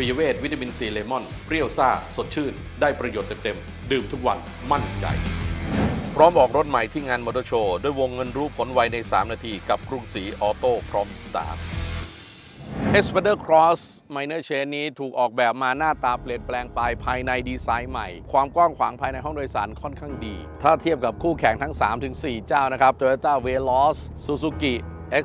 ปิยเวชวิตามินซีเลมอนเปรี้ยวซ่าสดชื่นได้ประโยชน์เต็มๆดื่มทุกวันมั่นใจพร้อมออกรถใหม่ที่งานมอเตอร์โชว์ด้วยวงเงินรู้ผลไวใน3นาทีกับกรุงศรีออโต้พร้อมสตาร์ท Xpander Cross Minor Chain นี้ถูกออกแบบมาหน้าตาเปลี่ยนแปลงไปภายในดีไซน์ใหม่ความกว้างขวางภายในห้องโดยสารค่อนข้างดีถ้าเทียบกับคู่แข่งทั้ง 3-4 เจ้านะครับ Toyota Veloz Suzuki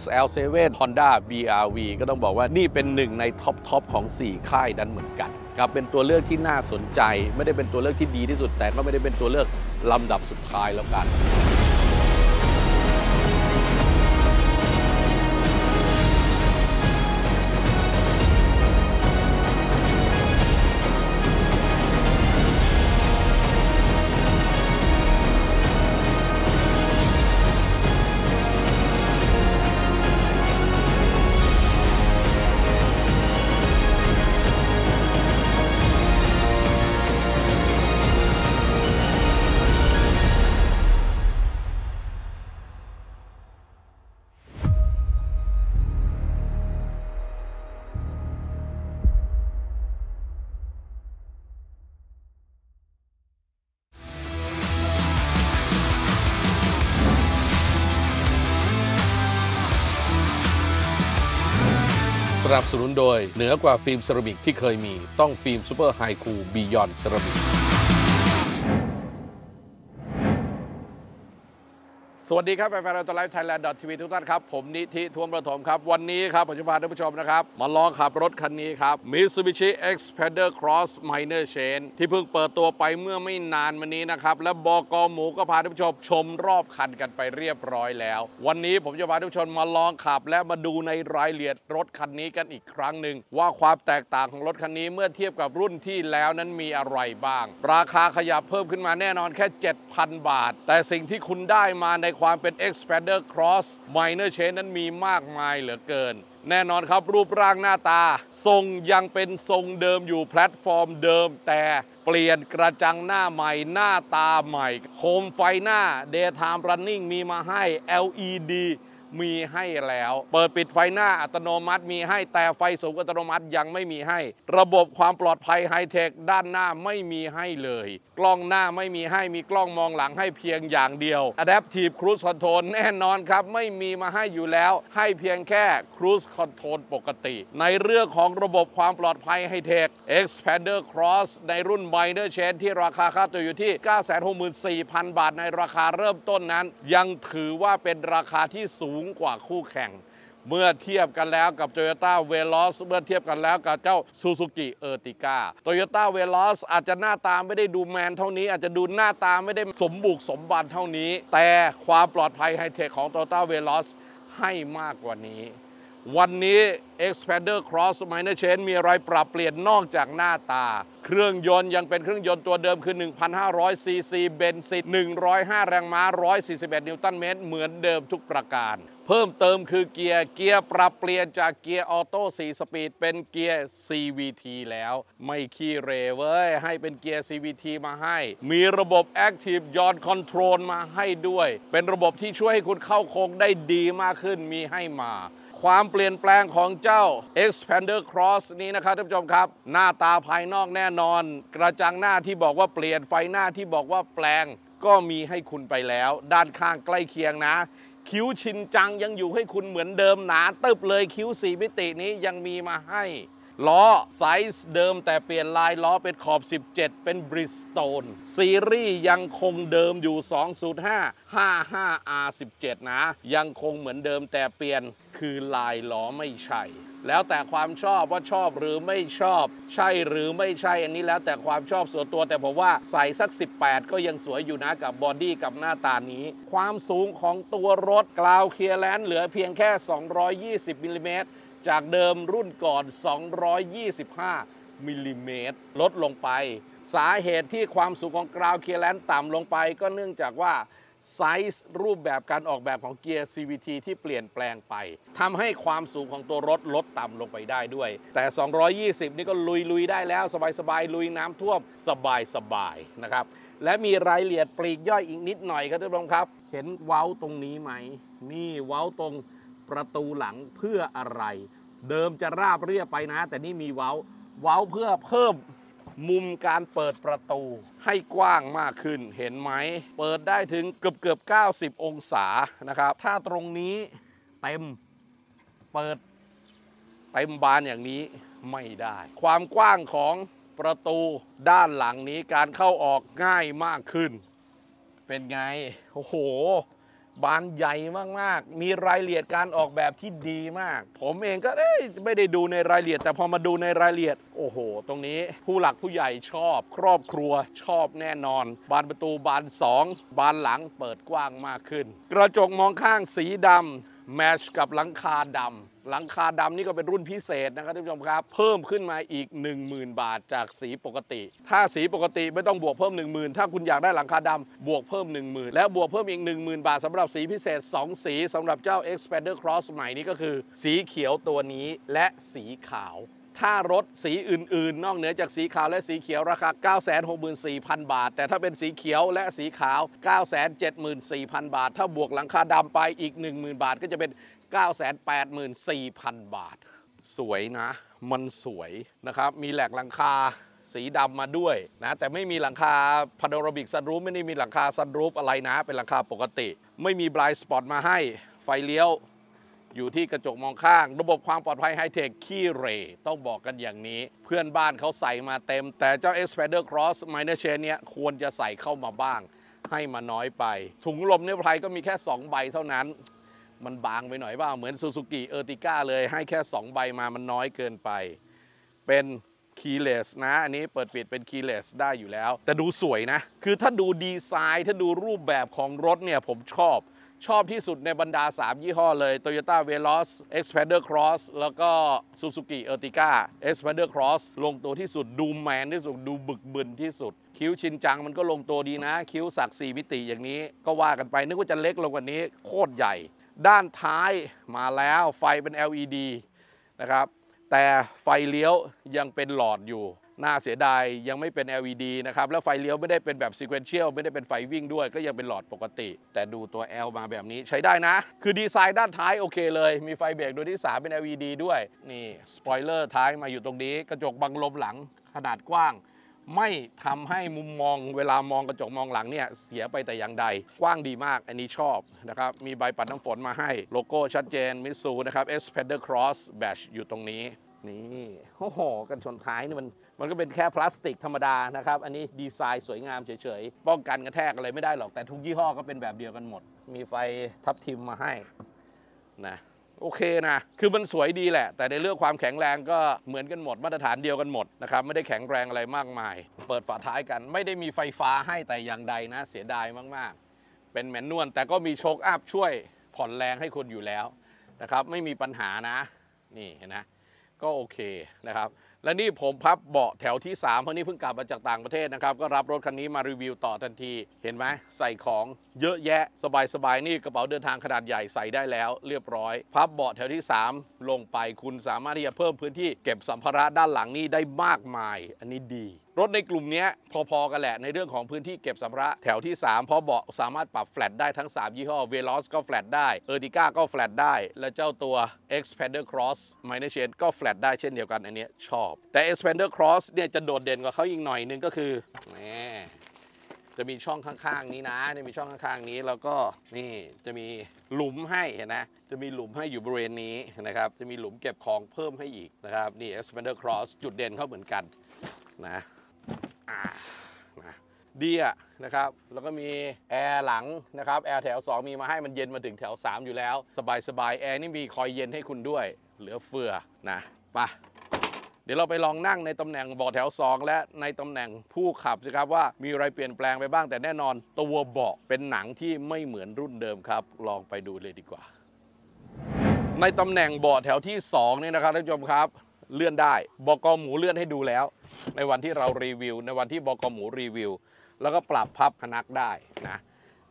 XL7 Honda BRV ก็ต้องบอกว่านี่เป็นหนึ่งในท็อปของ4ค่ายดันเหมือนกันครับเป็นตัวเลือกที่น่าสนใจไม่ได้เป็นตัวเลือกที่ดีที่สุดแต่ก็ไม่ได้เป็นตัวเลือกลำดับสุดท้ายแล้วกันสนับสนุนโดยเหนือกว่าฟิล์มเซรามิกที่เคยมีต้องฟิล์มซูเปอร์ไฮคูบียอนเซรามิกสวัสดีครับแฟนๆ Auto Life Thailand TV ทุกท่านครับผมนิธิท่วมประถมครับวันนี้ครับผมจะพาท่านผู้ชมนะครับมาลองขับรถคันนี้ครับ Mitsubishi Xpander Cross Minor Chain ที่เพิ่งเปิดตัวไปเมื่อไม่นานมานี้นะครับและบก.หมูก็พาท่านผู้ชมชมรอบคันกันไปเรียบร้อยแล้ววันนี้ผมจะพาท่านผู้ชมมาลองขับและมาดูในรายละเอียดรถคันนี้กันอีกครั้งหนึ่งว่าความแตกต่างของรถคันนี้เมื่อเทียบกับรุ่นที่แล้วนั้นมีอะไรบ้างราคาขยับเพิ่มขึ้นมาแน่นอนแค่ 7,000 บาทแต่สิ่งที่คุณได้มาในความเป็น Xpander Cross Minor Chain นั้นมีมากมายเหลือเกินแน่นอนครับรูปร่างหน้าตาทรงยังเป็นทรงเดิมอยู่แพลตฟอร์มเดิมแต่เปลี่ยนกระจังหน้าใหม่หน้าตาใหม่โคมไฟหน้า Daytime Running มีมาให้ LED มีให้แล้วเปิดปิดไฟหน้าอัตโนมัติมีให้แต่ไฟสูงอัตโนมัติยังไม่มีให้ระบบความปลอดภัยไฮเทคด้านหน้าไม่มีให้เลยกล้องหน้าไม่มีให้มีกล้องมองหลังให้เพียงอย่างเดียว Adaptive Cruise Control แน่นอนครับไม่มีมาให้อยู่แล้วให้เพียงแค่ Cruise Control ปกติในเรื่องของระบบความปลอดภัยไฮเทค Xpander Cross ในรุ่น Minor Chain ที่ราคาค่าตัวอยู่ที่ 964,000 บาทในราคาเริ่มต้นนั้นยังถือว่าเป็นราคาที่สูงกว่าคู่แข่งเมื่อเทียบกันแล้วกับ Toyota Veloz เมื่อเทียบกันแล้วกับเจ้า Suzuki Ertiga Toyota Veloz อาจจะหน้าตาไม่ได้ดูแมนเท่านี้อาจจะดูหน้าตาไม่ได้สมบุกสมบันเท่านี้แต่ความปลอดภัยไฮเทคของ Toyota Veloz ให้มากกว่านี้วันนี้ Xpander Cross Minor Chain มีอะไรปรับเปลี่ยนนอกจากหน้าตาเครื่องยนต์ยังเป็นเครื่องยนต์ตัวเดิมคือ 1,500 ซีซีเบนซิน105 แรงม้า141 นิวตันเมตรเหมือนเดิมทุกประการเพิ่มเติมคือเกียร์ปรับเปลี่ยนจากเกียร์ออโต้4สปีดเป็นเกียร์ CVT แล้วไม่ขี้เร่เว้ยให้เป็นเกียร์ CVT มาให้มีระบบ Active Yaw Control มาให้ด้วยเป็นระบบที่ช่วยให้คุณเข้าโค้งได้ดีมากขึ้นมีให้มาความเปลี่ยนแปลงของเจ้า Xpander Cross นี้นะครับท่านผู้ชมครับหน้าตาภายนอกแน่นอนกระจังหน้าที่บอกว่าเปลี่ยนไฟหน้าที่บอกว่าแปลงก็มีให้คุณไปแล้วด้านข้างใกล้เคียงนะคิ้วชินจังยังอยู่ให้คุณเหมือนเดิมหนาตึบเลยคิ้ว4มิตินี้ยังมีมาให้ล้อไซส์เดิมแต่เปลี่ยนลายล้อเป็นขอบ17เป็น Bridgestone ซีรีส์ยังคงเดิมอยู่ 205/55R17 นะยังคงเหมือนเดิมแต่เปลี่ยนคือลายล้อไม่ใช่แล้วแต่ความชอบว่าชอบหรือไม่ชอบใช่หรือไม่ใช่อันนี้แล้วแต่ความชอบส่วนตัวแต่ผมว่าใส่สัก18ก็ยังสวยอยู่นะกับบอดี้กับหน้าตานี้ความสูงของตัวรถกราวเคลียร์แลนซ์เหลือเพียงแค่220มิลลิเมตรจากเดิมรุ่นก่อน225มิลลิเมตรลดลงไปสาเหตุที่ความสูงของกราวเคลียร์แลนซ์ต่ำลงไปก็เนื่องจากว่าไซส์รูปแบบการออกแบบของเกียร์ CVT ที่เปลี่ยนแปลงไปทำให้ความสูงของตัวรถลดต่ำลงไปได้ด้วยแต่220นี่ก็ลุยได้แล้วสบายๆลุยน้ำท่วมสบายๆนะครับและมีรายละเอียดปลีกย่อยอีกนิดหน่อยครับทุกท่านครับเห็นเว้าตรงนี้ไหมนี่เว้าตรงประตูหลังเพื่ออะไรเดิมจะราบเรียบไปนะแต่นี่มีเว้า เว้าเพื่อเพิ่มมุมการเปิดประตูให้กว้างมากขึ้นเห็นไหมเปิดได้ถึงเกือบ90 องศานะครับถ้าตรงนี้เต็มเปิดเต็มบานอย่างนี้ไม่ได้ความกว้างของประตูด้านหลังนี้การเข้าออกง่ายมากขึ้นเป็นไงโอ้โหบานใหญ่มากๆมีรายละเอียดการออกแบบที่ดีมากผมเองก็ไม่ได้ดูในรายละเอียดแต่พอมาดูในรายละเอียดโอ้โหตรงนี้ผู้หลักผู้ใหญ่ชอบครอบครัวชอบแน่นอนบานประตูบาน2บานหลังเปิดกว้างมากขึ้นกระจกมองข้างสีดำแมชกับหลังคาดำหลังคาดำนี่ก็เป็นรุ่นพิเศษนะครับท่านผู้ชมครับเพิ่มขึ้นมาอีก 10,000 บาทจากสีปกติถ้าสีปกติไม่ต้องบวกเพิ่ม 10,000 ถ้าคุณอยากได้หลังคาดำบวกเพิ่ม 10,000 แล้วบวกเพิ่มอีก 10,000 บาทสำหรับสีพิเศษ2สีสำหรับเจ้า Xpander Cross ใหม่นี้ก็คือสีเขียวตัวนี้และสีขาวถ้ารถสีอื่นๆนอกเหนือจากสีขาวและสีเขียวราคา 964,000 บาทแต่ถ้าเป็นสีเขียวและสีขาว 974,000 บาทถ้าบวกหลังคาดำไปอีก 10,000 บาทก็จะเป็น 984,000 บาทสวยนะมันสวยนะครับมีแหลกหลังคาสีดำมาด้วยนะแต่ไม่มีหลังคาพาโนรามิกซันรูฟไม่ได้มีหลังคาซันรูฟอะไรนะเป็นหลังคาปกติไม่มีไบรท์สปอตมาให้ไฟเลี้ยวอยู่ที่กระจกมองข้างระบบความปลอดภัยไฮเทคขี้เหร่ต้องบอกกันอย่างนี้เพื่อนบ้านเขาใส่มาเต็มแต่เจ้า Xpander Cross Minor Chain เนี่ยควรจะใส่เข้ามาบ้างให้มาน้อยไปถุงลมนิรภัยก็มีแค่2ใบเท่านั้นมันบางไปหน่อยว่าเหมือน Suzuki Ertiga เลยให้แค่2ใบมามันน้อยเกินไปเป็นkeyless นะอันนี้เปิดปิดเป็น keyless ได้อยู่แล้วแต่ดูสวยนะคือถ้าดูดีไซน์ถ้าดูรูปแบบของรถเนี่ยผมชอบที่สุดในบรรดา3ยี่ห้อเลย Toyota Veloz Xpander Cross แล้วก็ Suzuki Ertiga Xpander Cross ลงตัวที่สุดดูแมนที่สุดดูบึกบึนที่สุดคิ้วชินจังมันก็ลงตัวดีนะคิ้วสัก4มิติอย่างนี้ก็ว่ากันไปนึกว่าจะเล็กลงกว่านี้โคตรใหญ่ด้านท้ายมาแล้วไฟเป็น LED นะครับแต่ไฟเลี้ยวยังเป็นหลอดอยู่น่าเสียดายยังไม่เป็น LED นะครับแล้วไฟเลี้ยวไม่ได้เป็นแบบ sequential ไม่ได้เป็นไฟวิ่งด้วยก็ยังเป็นหลอดปกติแต่ดูตัว L มาแบบนี้ใช้ได้นะคือดีไซน์ด้านท้ายโอเคเลยมีไฟเบรกดวงที่3เป็น LED ด้วยนี่สปอยเลอร์ท้ายมาอยู่ตรงนี้กระจกบังลมหลังขนาดกว้างไม่ทำให้มุมมองเวลามองกระจกมองหลังเนี่ยเสียไปแต่อย่างใดกว้างดีมากอันนี้ชอบนะครับมีใบปัดน้ำฝนมาให้โลโก้ชัดเจนมิตซูนะครับ Xpander Cross Badge อยู่ตรงนี้นี่โอ้โหกันชนท้ายนี่มันก็เป็นแค่พลาสติกธรรมดานะครับอันนี้ดีไซน์สวยงามเฉยๆป้องกันกระแทกอะไรไม่ได้หรอกแต่ทุกยี่ห้อก็เป็นแบบเดียวกันหมดมีไฟทับทิมมาให้นะโอเคนะคือมันสวยดีแหละแต่ในเรื่องความแข็งแรงก็เหมือนกันหมดมาตรฐานเดียวกันหมดนะครับไม่ได้แข็งแรงอะไรมากมายเปิดฝาท้ายกันไม่ได้มีไฟฟ้าให้แต่อย่างใดนะเสียดายมากๆเป็นแมนนวลแต่ก็มีโชคอัพช่วยผ่อนแรงให้คุณอยู่แล้วนะครับไม่มีปัญหานะนี่เห็นนะก็โอเคนะครับและนี่ผมพับเบาะแถวที่3เพราะนี่เพิ่งกลับมาจากต่างประเทศนะครับก็รับรถคันนี้มารีวิวต่อทันทีเห็นไหมใส่ของเยอะแยะสบายๆนี่กระเป๋าเดินทางขนาดใหญ่ใส่ได้แล้วเรียบร้อยพับเบาะแถวที่3ลงไปคุณสามารถที่จะเพิ่มพื้นที่เก็บสัมภาระด้านหลังนี้ได้มากมายอันนี้ดีรถในกลุ่มนี้พอๆกันแหละในเรื่องของพื้นที่เก็บสัมภาระแถวที่3เพราะเบาะสามารถปรับแฟลตได้ทั้ง3ยี่ห้อ Veloz ก็แฟลตได้ Ertiga ก็แฟลตได้และเจ้าตัว Xpander Cross Minor Chain ก็แฟลตได้เช่นเดียวกันอันนี้ชอบแต่ Xpander Cross เนี่ยจะโดดเด่นกว่าเขาอีกหน่อยนึงก็คือจะมีช่องข้างๆนี้นะมีช่องข้างๆนี้แล้วก็นี่จะมีหลุมให้เห็นนะจะมีหลุมให้อยู่บริเวณนี้นะครับจะมีหลุมเก็บของเพิ่มให้อีกนะครับนี่ Xpander Cross จุดเด่นเขาเหมือนกันนะดีอะนะครับแล้วก็มีแอร์หลังนะครับแอร์แถว2มีมาให้มันเย็นมาถึงแถว3อยู่แล้วสบายๆแอร์นี่มีคอยเย็นให้คุณด้วยเหลือเฟือนะไปเดี๋ยวเราไปลองนั่งในตำแหน่งเบาะแถว2และในตำแหน่งผู้ขับนะครับว่ามีอะไรเปลี่ยนแปลงไปบ้างแต่แน่นอนตัวเบาะเป็นหนังที่ไม่เหมือนรุ่นเดิมครับลองไปดูเลยดีกว่าในตำแหน่งเบาะแถวที่2นี่นะครับท่านผู้ชมครับเลื่อนได้บก.หมูเลื่อนให้ดูแล้วในวันที่เรารีวิวในวันที่บก.หมูรีวิวแล้วก็ปรับพับพนักได้นะ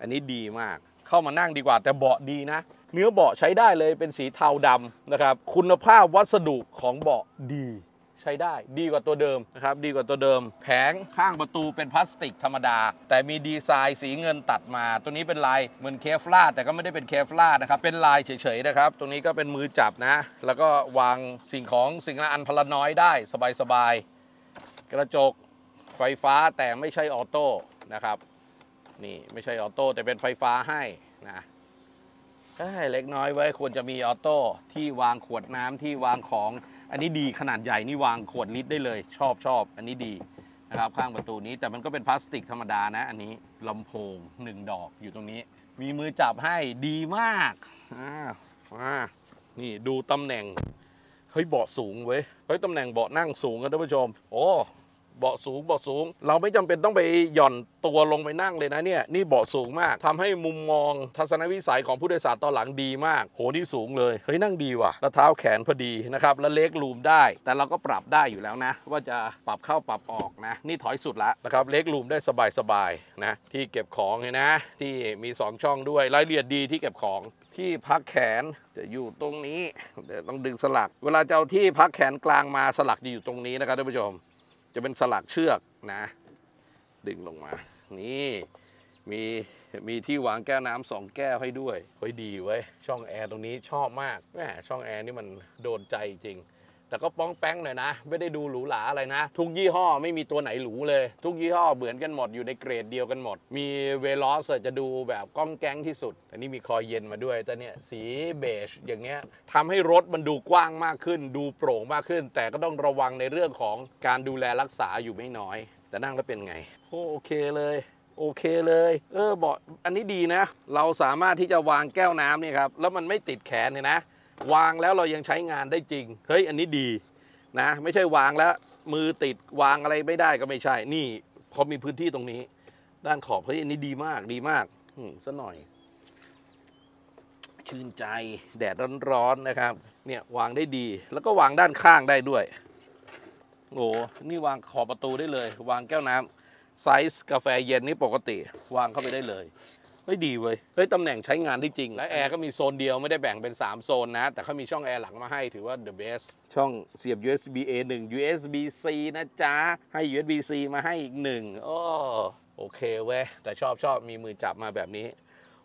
อันนี้ดีมากเข้ามานั่งดีกว่าแต่เบาะดีนะเนื้อเบาะใช้ได้เลยเป็นสีเทาดำนะครับคุณภาพวัสดุของเบาะดี ใช้ได้ดีกว่าตัวเดิมนะครับดีกว่าตัวเดิมแผงข้างประตูเป็นพลาสติกธรรมดาแต่มีดีไซน์สีเงินตัดมาตัวนี้เป็นลายเหมือนเคฟลาแต่ก็ไม่ได้เป็นเคฟลานะครับเป็นลายเฉยๆนะครับตรงนี้ก็เป็นมือจับนะแล้วก็วางสิ่งของสิ่งละอันพละน้อยได้สบายๆกระจกไฟฟ้าแต่ไม่ใช่ออโต้นะครับนี่ไม่ใช่ออโต้แต่เป็นไฟฟ้าให้นะเล็กน้อยไว้ควรจะมีออโต้ที่วางขวดน้ำที่วางของอันนี้ดีขนาดใหญ่นี่วางขวดลิตรได้เลยชอบอันนี้ดีนะครับข้างประตูนี้แต่มันก็เป็นพลาสติกธรรมดานะอันนี้ลำโพง1ดอกอยู่ตรงนี้มีมือจับให้ดีมากนี่ดูตำแหน่งเฮ้ยเบาะสูงเว้ยเฮ้ยตำแหน่งเบาะนั่งสูงนะท่านผู้ชมโอ้เบาะสูงเราไม่จำเป็นต้องไปหย่อนตัวลงไปนั่งเลยนะเนี่ยนี่เบาะสูงมากทำให้มุมมองทัศนวิสัยของผู้โดยสารตอนหลังดีมากโหนี่สูงเลยเฮ้ยนั่งดีว่ะแล้วเท้าแขนพอดีนะครับแล้วเล็กลูมได้แต่เราก็ปรับได้อยู่แล้วนะว่าจะปรับเข้าปรับออกนะนี่ถอยสุดละนะครับเล็กลูมได้สบายนะที่เก็บของเห็นนะที่มี2ช่องด้วยรายละเอียดดีที่เก็บของที่พักแขนจะอยู่ตรงนี้เดี๋ยวต้องดึงสลักเวลาจะเอาที่พักแขนกลางมาสลักจะอยู่ตรงนี้นะครับท่านผู้ชมจะเป็นสลักเชือกนะดึงลงมานี่มีที่วางแก้วน้ำ2แก้วให้ด้วยเฮ้ยดีเว้ยช่องแอร์ตรงนี้ชอบมากแหมช่องแอร์นี่มันโดนใจจริงแต่ก็ป้องแป้งหน่อยนะไม่ได้ดูหรูหราอะไรนะทุกยี่ห้อไม่มีตัวไหนหรูเลยทุกยี่ห้อเหมือนกันหมดอยู่ในเกรดเดียวกันหมดมีเวลอสจะดูแบบก้องแก๊งที่สุดแต่นี่มีคอยเย็นมาด้วยแต่เนี่ยสีเบจอย่างเงี้ยทำให้รถมันดูกว้างมากขึ้นดูโปร่งมากขึ้นแต่ก็ต้องระวังในเรื่องของการดูแลรักษาอยู่ไม่น้อยแต่นั่งแล้วเป็นไงโอเคเลยเบาะอันนี้ดีนะเราสามารถที่จะวางแก้วน้ำเนี่ยครับแล้วมันไม่ติดแขนเนี่ยนะวางแล้วเรายังใช้งานได้จริงเฮ้ยอันนี้ดีนะไม่ใช่วางแล้วมือติดวางอะไรไม่ได้ก็ไม่ใช่นี่พอมีพื้นที่ตรงนี้ด้านขอบเฮ้ยอันนี้ดีมากสักหน่อยชื่นใจแดดร้อนๆนะครับเนี่ยวางได้ดีแล้วก็วางด้านข้างได้ด้วยโอ้นี่วางขอบประตูได้เลยวางแก้วน้ำไซส์กาแฟเย็นนี่ปกติวางเข้าไปได้เลยไม่ดีเว้ยเฮ้ยตำแหน่งใช้งานได้จริงและแอร์ก็มีโซนเดียวไม่ได้แบ่งเป็น3โซนนะแต่เขามีช่องแอร์หลังมาให้ถือว่า the best ช่องเสียบ USB A 1 USB C นะจ๊ะให้ USB C มาให้อีก1โอเคเว้ยแต่ชอบมีมือจับมาแบบนี้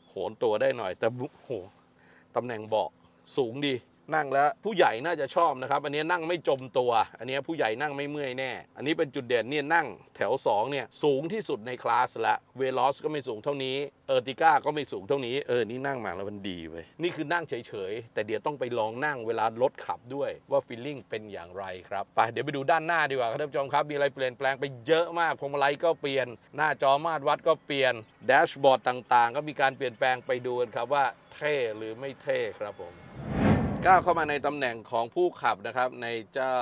โหนตัวได้หน่อยแต่โหตำแหน่งเบาะสูงดีนั่งแล้วผู้ใหญ่น่าจะชอบนะครับอันนี้นั่งไม่จมตัวอันนี้ผู้ใหญ่นั่งไม่เมื่อยแน่อันนี้เป็นจุดเด่นเนี่ยนั่งแถว2เนี่ยสูงที่สุดในคลาสละเวลอสก็ไม่สูงเท่านี้เออร์ติก้าก็ไม่สูงเท่านี้นี่นั่งมาแล้วมันดีเว้ยนี่คือนั่งเฉยๆแต่เดี๋ยวต้องไปลองนั่งเวลารถขับด้วยว่าฟีลลิ่งเป็นอย่างไรครับไปเดี๋ยวไปดูด้านหน้าดีกว่าครับท่านผู้ชมครับมีอะไรเปลี่ยนแปลงไปเยอะมากพวงมาลัยก็เปลี่ยนหน้าจอมาตรวัดก็เปลี่ยนแดชบอร์ดต่างๆก็มีการเปลี่ยนแปลงไปดูกันครับว่าเท่หรือไม่เท่ครับผมก้าวเข้ามาในตำแหน่งของผู้ขับนะครับในเจ้า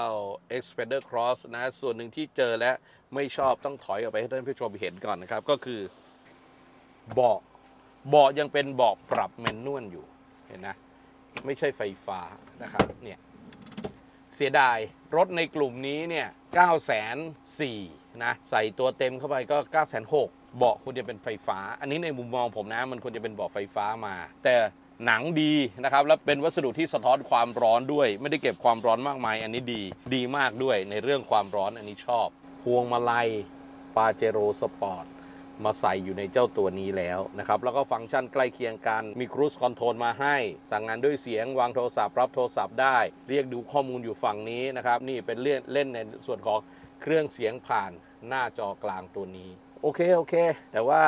Xpander Cross นะส่วนหนึ่งที่เจอและไม่ชอบต้องถอยออกไปให้ท่านผู้ชมเห็นก่อนนะครับก็คือเบาะยังเป็นเบาะปรับแมนนวลอยู่เห็นนะไม่ใช่ไฟฟ้านะครับเนี่ยเสียดายรถในกลุ่มนี้เนี่ย904,000นะใส่ตัวเต็มเข้าไปก็906,000เบาะควรจะเป็นไฟฟ้าอันนี้ในมุมมองผมนะมันควรจะเป็นเบาะไฟฟ้ามาแต่หนังดีนะครับแล้วเป็นวัสดุที่สะท้อนความร้อนด้วยไม่ได้เก็บความร้อนมากมายอันนี้ดีมากด้วยในเรื่องความร้อนอันนี้ชอบพวงมาลัยปาเจโร่สปอร์ตมาใส่อยู่ในเจ้าตัวนี้แล้วนะครับแล้วก็ฟังก์ชันใกล้เคียงกันมีครูซคอนโทรลมาให้สั่งงานด้วยเสียงวางโทรศัพท์รับโทรศัพท์ได้เรียกดูข้อมูลอยู่ฝั่งนี้นะครับนี่เป็นเล่นในส่วนของเครื่องเสียงผ่านหน้าจอกลางตัวนี้โอเคแต่ว่า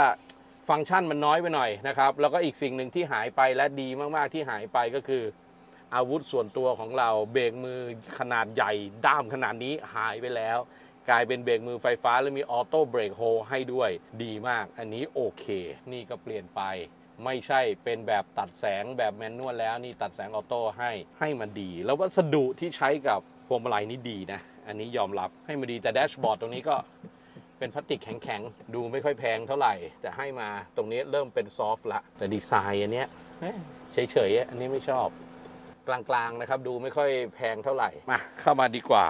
ฟังก์ชันมันน้อยไปหน่อยนะครับแล้วก็อีกสิ่งหนึ่งที่หายไปและดีมากๆที่หายไปก็คืออาวุธส่วนตัวของเราเบรกมือขนาดใหญ่ด้ามขนาดนี้หายไปแล้วกลายเป็นเบรกมือไฟฟ้าและมีออโต้เบรกโฮให้ด้วยดีมากอันนี้โอเคนี่ก็เปลี่ยนไปไม่ใช่เป็นแบบตัดแสงแบบแมนนวลแล้วนี่ตัดแสงออโต้ให้มันดีแล้ววัสดุที่ใช้กับพวงมาลัยนี่ดีนะอันนี้ยอมรับให้มันดีแต่แดชบอร์ดตรงนี้ก็เป็นพลาสติกแข็งๆดูไม่ค่อยแพงเท่าไหร่แต่ให้มาตรงนี้เริ่มเป็นซอฟต์ละแต่ดีไซน์อันเนี้ยเฉยๆอันนี้ไม่ชอบกลางๆนะครับดูไม่ค่อยแพงเท่าไหร่มาเข้ามาดีกว่า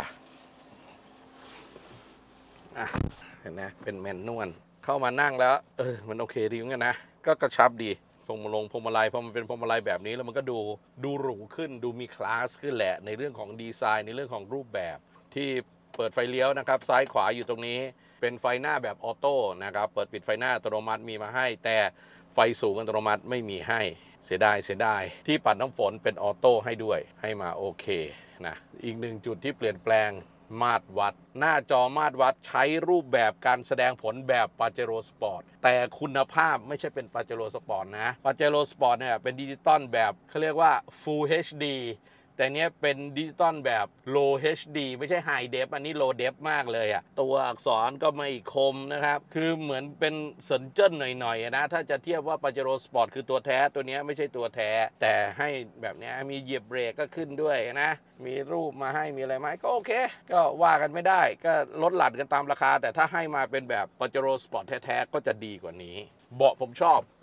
เห็นไหมเป็นแมนนวลเข้ามานั่งแล้วมันโอเคดีเหมือนกันนะก็กระชับดีพอมันเป็นพวงมาลัยแบบนี้แล้วมันก็ดูหรูขึ้นดูมีคลาสขึ้นแหละในเรื่องของดีไซน์ในเรื่องของรูปแบบ ที่เปิดไฟเลี้ยวนะครับซ้ายขวาอยู่ตรงนี้เป็นไฟหน้าแบบออโต้นะครับเปิดปิดไฟหน้าอัตโนมัติมีมาให้แต่ไฟสูงอัตโนมัติไม่มีให้เสียดายที่ปัดน้ำฝนเป็นออโต้ให้ด้วยให้มาโอเคนะอีกหนึ่งจุดที่เปลี่ยนแปลงมาตรวัดหน้าจอมาตรวัดใช้รูปแบบการแสดงผลแบบปาเจโร่สปอร์ตแต่คุณภาพไม่ใช่เป็นปาเจโร่สปอร์ตนะปาเจโร่สปอร์ตเนี่ยเป็นดิจิตอลแบบเขาเรียกว่า Full HD แต่เนี้ยเป็นดิจิตอลแบบ Low HD ไม่ใช่ High Def อันนี้ Low Def มากเลยอะตัวอักษรก็ไม่คมนะครับคือเหมือนเป็นเซนเจอร์หน่อยๆนะถ้าจะเทียบว่าปาเจโร่สปอร์ตคือตัวแท้ตัวนี้ไม่ใช่ตัวแท้แต่ให้แบบนี้มีเหยียบเบรกก็ขึ้นด้วยนะมีรูปมาให้มีอะไรไหมก็โอเคก็ว่ากันไม่ได้ก็ลดหลั่นกันตามราคาแต่ถ้าให้มาเป็นแบบปาเจโร่สปอร์ตแท้ๆก็จะดีกว่านี้เบาะผมชอบเ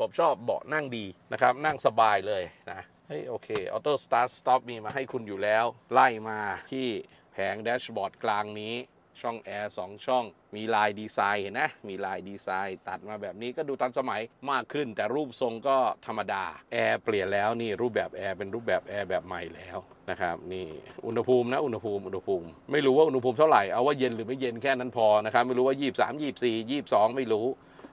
บาะนั่งดีนะครับนั่งสบายเลยนะโอเคออโต้สตาร์ทสต็อปมีมาให้คุณอยู่แล้วไล่มาที่แผงแดชบอร์ดกลางนี้ช่องแอร์2ช่องมีลายดีไซน์เห็นนะมีลายดีไซน์ตัดมาแบบนี้ก็ดูทันสมัยมากขึ้นแต่รูปทรงก็ธรรมดาแอร์เปลี่ยนแล้วนี่รูปแบบแอร์เป็นรูปแบบแอร์แบบใหม่แล้วนะครับนี่อุณหภูมิไม่รู้ว่าอุณหภูมิเท่าไหร่เอาว่าเย็นหรือไม่เย็นแค่นั้นพอนะครับไม่รู้ว่า23 24 22ไม่รู้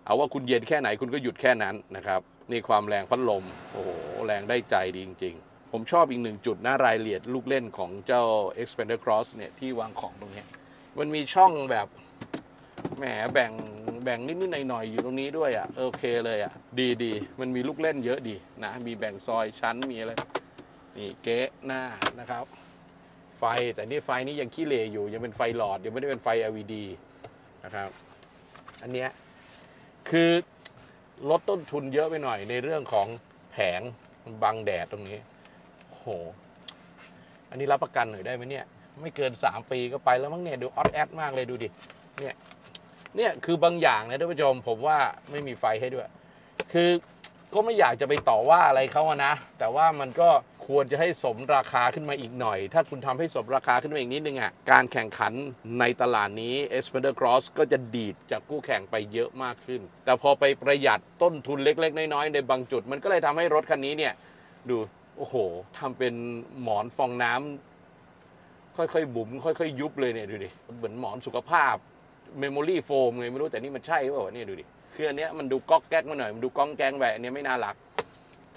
เอาว่าคุณเย็นแค่ไหนคุณก็หยุดแค่นั้นนะครับนี่ความแรงพัดลมโอ้โหแรงได้ใจดีจริงๆผมชอบอีกหนึ่งจุดนะรายละเอียดลูกเล่นของเจ้า Xpander Cross เนี่ยที่วางของตรงนี้มันมีช่องแบบแหมแบ่งนิดๆหน่อยๆอยู่ตรงนี้ด้วยอ่ะโอเคเลยอ่ะดีมันมีลูกเล่นเยอะดีนะมีแบ่งซอยชั้นมีอะไรนี่เก๊ะหน้านะครับไฟแต่นี่ไฟนี้ยังขี้เหร่อยู่ยังเป็นไฟหลอดยังไม่ได้เป็นไฟ LED นะครับอันเนี้ยคือลดต้นทุนเยอะไปหน่อยในเรื่องของแผงบังแดดตรงนี้โหอันนี้รับประกันหน่อยได้ไหมเนี่ยไม่เกิน3 ปีก็ไปแล้วมั้งเนี่ยดูออดแอดมากเลยดูดิเนี่ยคือบางอย่างนะท่านผู้ชมผมว่าไม่มีไฟให้ด้วยคือก็ไม่อยากจะไปต่อว่าอะไรเขาอะนะแต่ว่ามันก็ควรจะให้สมราคาขึ้นมาอีกหน่อยถ้าคุณทำให้สมราคาขึ้นมาอีกนิดนึงอะการแข่งขันในตลาดนี้ Xpander Cross ก็จะดีดจากคู่แข่งไปเยอะมากขึ้นแต่พอไปประหยัดต้นทุนเล็กๆน้อยๆในบางจุดมันก็เลยทำให้รถคันนี้เนี่ยดูโอ้โหทำเป็นหมอนฟองน้ำค่อยๆบุ๋มค่อยๆยุบเลยเนี่ยดูดิเหมือนหมอนสุขภาพเมมโมรี่โฟมไงไม่รู้แต่นี่มันใช่เปล่าวะเนี่ยดูดิคืออันเนี้ยมันดูก๊อกแก๊กมาหน่อยมันดูก้องแกงแหวะอันเนี้ยไม่น่ารัก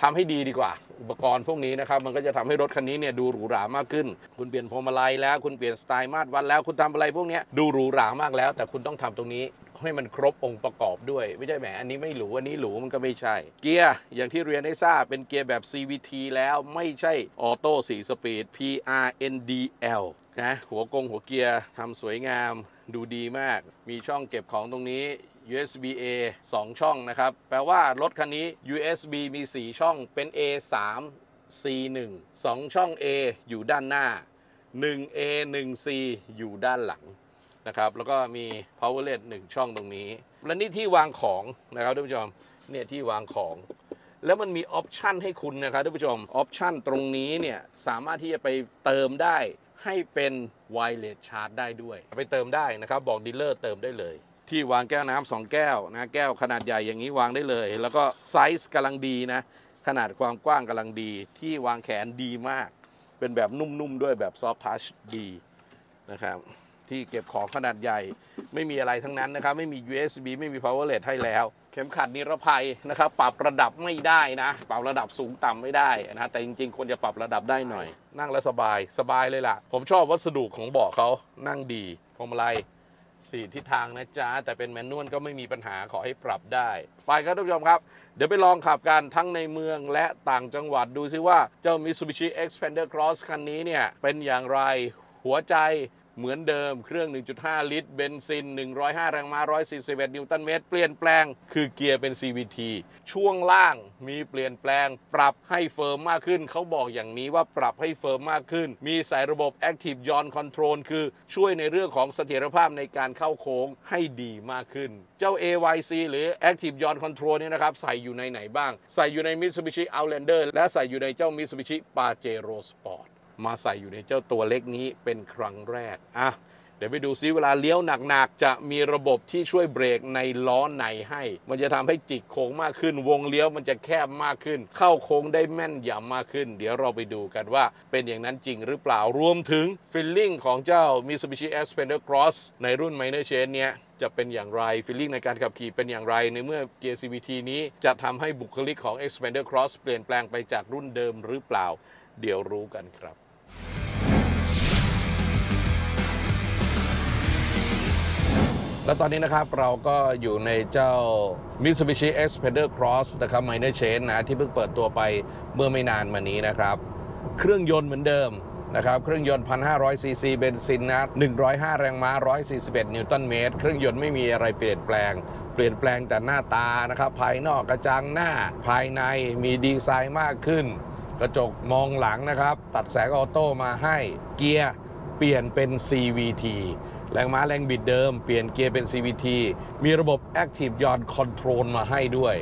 ทำให้ดีกว่าอุปกรณ์พวกนี้นะครับมันก็จะทำให้รถคันนี้เนี่ยดูหรูหรามากขึ้นคุณเปลี่ยนพวงมาลัยแล้วคุณเปลี่ยนสไตล์มาตรวัดแล้วคุณทำอะไรพวกเนี้ยดูหรูหรามากแล้วแต่คุณต้องทำตรงนี้ให้มันครบองค์ประกอบด้วยไม่ใช่แหมอันนี้ไม่หรูอันนี้หรูมันก็ไม่ใช่เกียร์อย่างที่เรียนให้ทราบเป็นเกียร์แบบ CVT แล้วไม่ใช่ออโต้4 สปีด PRNDL นะหัวเกียร์ทำสวยงามดูดีมากมีช่องเก็บของตรงนี้ USB A 2 ช่องนะครับแปลว่ารถคันนี้ USB มี4 ช่องเป็น A 3 C 1 2 ช่อง A อยู่ด้านหน้า1 A 1 C อยู่ด้านหลังนะครับแล้วก็มี powerlet 1 ช่องตรงนี้และนี่ที่วางของนะครับท่านผู้ชมเนี่ยที่วางของแล้วมันมีออปชันให้คุณนะครับท่านผู้ชมออปชันตรงนี้เนี่ยสามารถที่จะไปเติมได้ให้เป็น wireless charge ได้ด้วยไปเติมได้นะครับบอกดีลเลอร์เติมได้เลยที่วางแก้วน้ำ2 แก้วนะแก้วขนาดใหญ่อย่างนี้วางได้เลยแล้วก็ไซส์กำลังดีนะขนาดความกว้างกำลังดีที่วางแขนดีมากเป็นแบบนุ่มๆด้วยแบบ soft touch ดีนะครับที่เก็บของขนาดใหญ่ไม่มีอะไรทั้งนั้นนะครับไม่มี USB ไม่มี powerlet ให้แล้วเข็มขัดนิรภัยนะครับปรับระดับไม่ได้นะปรับระดับสูงต่ำไม่ได้นะแต่จริงๆควรจะปรับระดับได้หน่อยนั่งแล้วสบายเลยล่ะผมชอบวัสดุของเบาะเขานั่งดีพวงมาลัย4 ทิศทางนะจ๊ะแต่เป็นแมนนวลก็ไม่มีปัญหาขอให้ปรับได้ไปครับท่านผู้ชมครับเดี๋ยวไปลองขับกันทั้งในเมืองและต่างจังหวัดดูซิว่าเจ้า Mitsubishi Xpander Cross คันนี้เนี่ยเป็นอย่างไรหัวใจเหมือนเดิมเครื่อง 1.5 ลิตรเบนซิน105แรงม้า141นิวตันเมตรเปลี่ยนแปลงคือเกียร์เป็น CVT ช่วงล่างมีเปลี่ยนแปลงปรับให้เฟิร์มมากขึ้นเขาบอกอย่างนี้ว่าปรับให้เฟิร์มมากขึ้นมีสายระบบ Active Yaw Control คือช่วยในเรื่องของเสถียรภาพในการเข้าโค้งให้ดีมากขึ้นเจ้า AYC หรือ Active Yaw Control เนี่ยนะครับใส่อยู่ในไหนบ้างใส่อยู่ใน Mitsubishi Outlander และใส่อยู่ในเจ้า Mitsubishi Pajero Sportมาใส่อยู่ในเจ้าตัวเล็กนี้เป็นครั้งแรก เดี๋ยวไปดูซิเวลาเลี้ยวหนักๆจะมีระบบที่ช่วยเบรกในล้อในให้มันจะทำให้จิกโค้งมากขึ้นวงเลี้ยวมันจะแคบมากขึ้นเข้าโค้งได้แม่นยำมากขึ้นเดี๋ยวเราไปดูกันว่าเป็นอย่างนั้นจริงหรือเปล่ารวมถึงฟีลลิ่งของเจ้า Mitsubishi Xpander Cross ในรุ่น Minor Change เนี้ยจะเป็นอย่างไรฟีลลิ่งในการขับขี่เป็นอย่างไรในเมื่อเกียร์ CVT นี้จะทำให้บุคลิกของ Xpander Cross เปลี่ยนแปลงไปจากรุ่นเดิมหรือเปล่าเดี๋ยวรู้กันครับและตอนนี้นะครับเราก็อยู่ในเจ้า Mitsubishi Xpander Cross นะครับ Minor Change นะที่เพิ่งเปิดตัวไปเมื่อไม่นานมานี้นะครับเครื่องยนต์เหมือนเดิมนะครับเครื่องยนต์ 1,500 ซีซีเบนซินนะ105 แรงม้า 141 นิวตันเมตรเครื่องยนต์ไม่มีอะไรเปลี่ยนแปลงแต่หน้าตานะครับภายนอกกระจังหน้าภายในมีดีไซน์มากขึ้นกระจกมองหลังนะครับตัดแสงออโต้มาให้เกียร์เปลี่ยนเป็น CVT แรงม้าแรงบิดเดิมเปลี่ยนเกียร์เป็น CVT มีระบบ Active Yaw Control มาให้ด้วย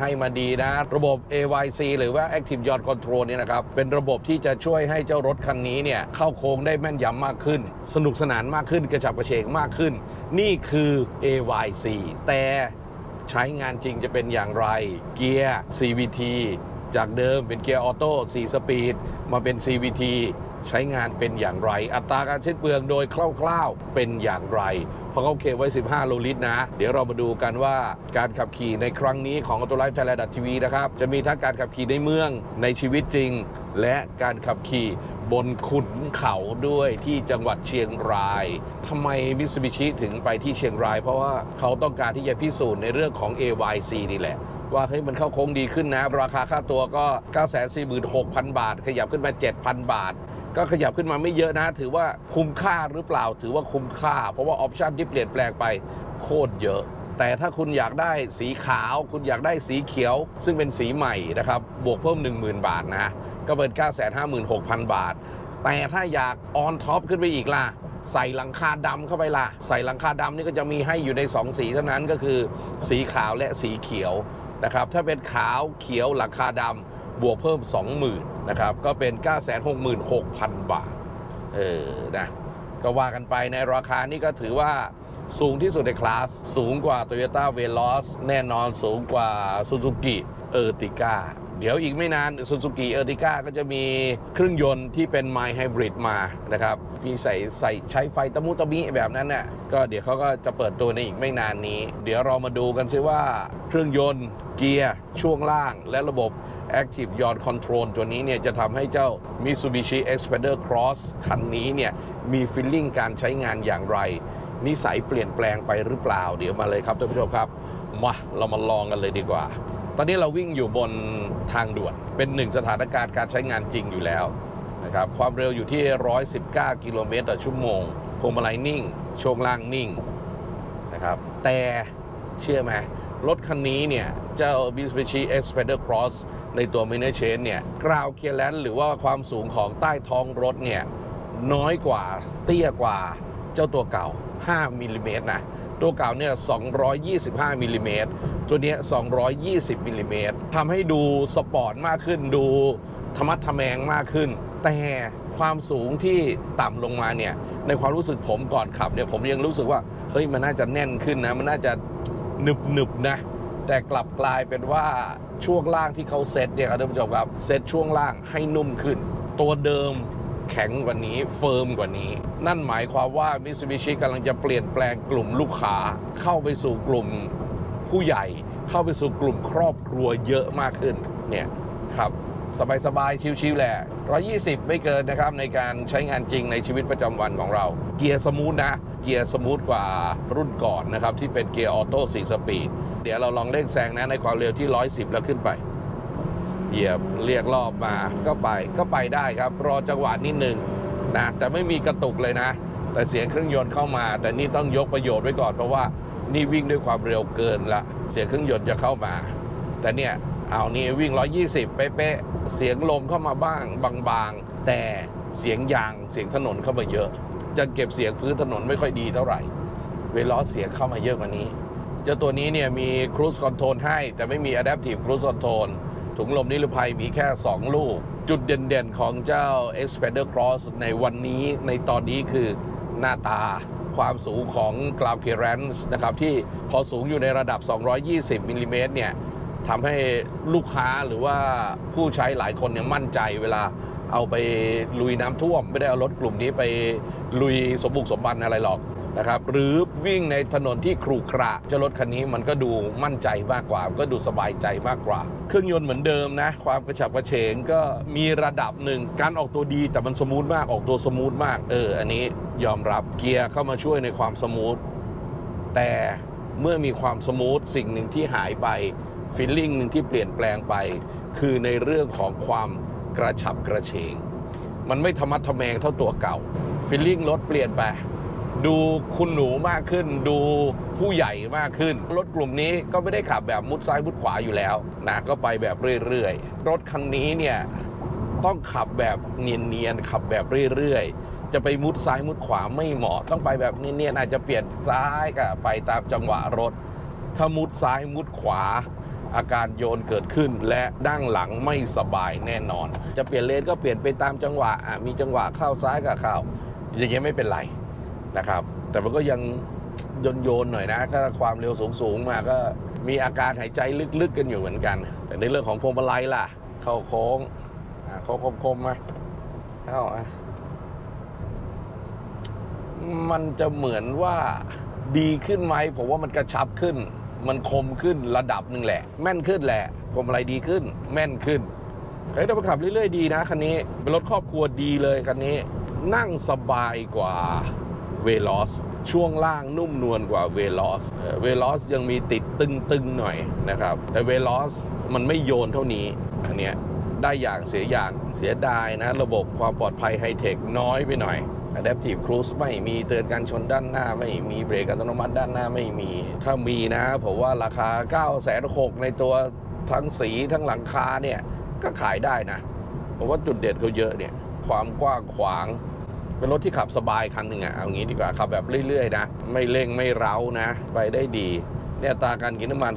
ให้มาดีนะระบบ AYC หรือว่า Active Yaw Control เนี่ยนะครับเป็นระบบที่จะช่วยให้เจ้ารถคันนี้เนี่ยเข้าโค้งได้แม่นยำมากขึ้นสนุกสนานมากขึ้นกระฉับกระเฉงมากขึ้นนี่คือ AYC แต่ใช้งานจริงจะเป็นอย่างไรเกียร์ CVT จากเดิมเป็นเกียร์ออโต้4 สปีดมาเป็น CVT ใช้งานเป็นอย่างไรอัตราการสิ้นเปลืองโดยคร่าวๆเป็นอย่างไรเพราะเขาเขียนไว้15โลลิตรนะเดี๋ยวเรามาดูกันว่าการขับขี่ในครั้งนี้ของ Autolife Thailand TV นะครับจะมีทั้งการขับขี่ในเมืองในชีวิตจริงและการขับขี่บนขุนเขาด้วยที่จังหวัดเชียงรายทำไม Mitsubishi ถึงไปที่เชียงรายเพราะว่าเขาต้องการที่จะพิสูจน์ในเรื่องของ AYC นี่แหละว่าเฮ้ยมันเข้าโค้งดีขึ้นนะราคาค่าตัวก็ 946,000 บาทขยับขึ้นมา 7,000 บาทก็ขยับขึ้นมาไม่เยอะนะถือว่าคุ้มค่าหรือเปล่าถือว่าคุ้มค่าเพราะว่าออปชันที่เปลี่ยนแปลงไปโคตรเยอะแต่ถ้าคุณอยากได้สีขาวคุณอยากได้สีเขียวซึ่งเป็นสีใหม่นะครับบวกเพิ่ม 10,000 บาทนะก็เป็น 956,000 บาทแต่ถ้าอยากออนท็อปขึ้นไปอีกล่ะใส่หลังคาดำเข้าไปล่ะใส่หลังคาดำนี่ก็จะมีให้อยู่ใน2 สีเท่านั้นก็คือสีขาวและสีเขียวนะครับถ้าเป็นขาวเขียวหลังคาดำบวกเพิ่ม 20,000 นะครับก็เป็น 966,000 บาทนะก็ว่ากันไปในราคานี้ก็ถือว่าสูงที่สุดในคลาสสูงกว่า Toyota Veloz แน่นอนสูงกว่า Suzuki Ertiga เดี๋ยวอีกไม่นาน Suzuki Ertiga ก็จะมีเครื่องยนต์ที่เป็น mild hybrid มานะครับมีใส่ใช้ไฟตะมุตะมิแบบนั้นน่ะก็เดี๋ยวเขาก็จะเปิดตัวในอีกไม่นานนี้เดี๋ยวเรามาดูกันซิว่าเครื่องยนต์เกียร์ช่วงล่างและระบบ Active Yaw Control ตัวนี้เนี่ยจะทำให้เจ้า Mitsubishi Xpander Cross คันนี้เนี่ยมีฟีลลิ่งการใช้งานอย่างไรนิสัยเปลี่ยนแปลงไปหรือเปล่าเดี๋ยวมาเลยครับท่านผู้ชมครับมาเรามาลองกันเลยดีกว่าตอนนี้เราวิ่งอยู่บนทางด่วนเป็น1สถานการณ์การใช้งานจริงอยู่แล้วนะครับความเร็วอยู่ที่119กิโลเมตรต่อชั่วโมงพวงมาลัยนิ่งช่วงล่างนิ่งนะครับแต่เชื่อไหมรถคันนี้เนี่ยเจ้า Mitsubishi Xpander Cross ในตัว Minor Change เนี่ยกราวเกียร์แลนหรือว่าความสูงของใต้ท้องรถเนี่ยน้อยกว่าเตี้ยกว่าเจ้าตัวเก่า5 มิลลิเมตรนะตัวเก่าเนี่ย225 มิลลิเมตรตัวนี้220 มิลลิเมตรทำให้ดูสปอร์ตมากขึ้นดูธรรมะทะแมงมากขึ้นแต่ความสูงที่ต่ำลงมาเนี่ยในความรู้สึกผมก่อนขับเนี่ยผมยังรู้สึกว่าเฮ้ยมันน่าจะแน่นขึ้นนะมันน่าจะหนึบนะแต่กลับกลายเป็นว่าช่วงล่างที่เขาเซตเนี่ยครับท่านผู้ชมครับเซตช่วงล่างให้นุ่มขึ้นตัวเดิมแข็งกว่านี้เฟิร์มกว่านี้นั่นหมายความว่า Mitsubishi กำลังจะเปลี่ยนแปลงกลุ่มลูกค้าเข้าไปสู่กลุ่มผู้ใหญ่เข้าไปสู่กลุ่มครอบครัวเยอะมากขึ้นเนี่ยครับสบายๆชิวๆแหละ120ไม่เกินนะครับในการใช้งานจริงในชีวิตประจำวันของเราเกียร์สมูทนะเกียร์สมูทกว่ารุ่นก่อนนะครับที่เป็นเกียร์ออโต้4 สปีดเดี๋ยวเราลองเร่งแซงนะในความเร็วที่110แล้วขึ้นไปเหยียบเรียกรอบมาก็ไปได้ครับรอจังหวะนิดนึงนะแต่ไม่มีกระตุกเลยนะแต่เสียงเครื่องยนต์เข้ามาแต่นี่ต้องยกประโยชน์ไว้ก่อนเพราะว่านี่วิ่งด้วยความเร็วเกินละเสียงเครื่องยนต์จะเข้ามาแต่เนี่ยเอานี่วิ่ง120เป๊ะๆเสียงลมเข้ามาบ้างบางๆแต่เสียงยางเสียงถนนเข้ามาเยอะจะเก็บเสียงพื้นถนนไม่ค่อยดีเท่าไหร่เวลาเสียงเข้ามาเยอะกว่านี้เจ้าตัวนี้เนี่ยมีครูซคอนโทรลให้แต่ไม่มีอะแดปทีฟครูซคอนโทรลถุงลมนิรภัยมีแค่2ลูกจุดเด่นๆของเจ้า Xpander Cross ในวันนี้ในตอนนี้คือ หน้าตาความสูงของ ground clearance นะครับที่พอสูงอยู่ในระดับ220มิลลิเมตรเนี่ยทำให้ลูกค้าหรือว่าผู้ใช้หลายคนเนี่ยมั่นใจเวลาเอาไปลุยน้ำท่วมไม่ได้เอารถกลุ่มนี้ไปลุยสมบุกสมบันอะไรหรอกนะครับหรือวิ่งในถนนที่ขรุขระเจ้ารถคันนี้มันก็ดูมั่นใจมากกว่าก็ดูสบายใจมากกว่าเครื่องยนต์เหมือนเดิมนะความกระฉับกระเฉงก็มีระดับหนึ่งการออกตัวดีแต่มันสมูทมากออกตัวสมูทมากอันนี้ยอมรับเกียร์เข้ามาช่วยในความสมูทแต่เมื่อมีความสมูทสิ่งหนึ่งที่หายไปฟีลลิ่งหนึ่งที่เปลี่ยนแปลงไปคือในเรื่องของความกระฉับกระเฉงมันไม่ธรรมะทะแมงเท่าตัวเก่าฟีลลิ่งรถเปลี่ยนไปดูคุณหนูมากขึ้นดูผู้ใหญ่มากขึ้นรถกลุ่มนี้ก็ไม่ได้ขับแบบมุดซ้ายมุดขวาอยู่แล้วนะก็ไปแบบเรื่อยๆรถคันนี้เนี่ยต้องขับแบบเนียนๆขับแบบเรื่อยๆจะไปมุดซ้ายมุดขวาไม่เหมาะต้องไปแบบเนียนๆอาจจะเปลี่ยนซ้ายก็ไปตามจังหวะรถถ้ามุดซ้ายมุดขวาอาการโยนเกิดขึ้นและด้านหลังไม่สบายแน่นอนจะเปลี่ยนเลนก็เปลี่ยนไปตามจังหวะมีจังหวะเข้าซ้ายก็เข้าอย่างเงี้ยไม่เป็นไรนะครับแต่มันก็ยังโยนหน่อยนะถ้าความเร็วสูงมาก็มีอาการหายใจลึกๆกันอยู่เหมือนกันแต่ในเรื่องของพวงมาลัยล่ะเข้าโค้งเขาคมๆมาเข้ามันจะเหมือนว่าดีขึ้นไหมผมว่ามันกระชับขึ้นมันคมขึ้นระดับหนึ่งแหละแม่นขึ้นแหละพวงมาลัยดีขึ้นแม่นขึ้นแต่ขับเรื่อยๆดีนะคันนี้เป็นรถครอบครัวดีเลยคันนี้นั่งสบายกว่าเวลอสช่วงล่างนุ่มนวลกว่าเวลอสยังมีติดตึงๆหน่อยนะครับแต่เวลอสมันไม่โยนเท่านี้อันเนี้ยได้อย่างเสียดายนะระบบความปลอดภัยไฮเทคน้อยไปหน่อย Adaptive Cruise ไม่มีเตือนการชนด้านหน้าไม่มีเบรกอัตโนมัติด้านหน้าไม่มีถ้ามีนะผมว่าราคา 9,600,000 ในตัวทั้งสีทั้งหลังคาเนี่ยก็ขายได้นะเพราะว่าจุดเด่นเขาเยอะเนี่ยความกว้างขวางเป็นรถที่ขับสบายคันหนึ่งเอางี้ดีกว่าขับแบบเรื่อยๆนะไม่เร่งไม่เร้านะไปได้ดีเนี่ยอัตราการกินน้ำมัน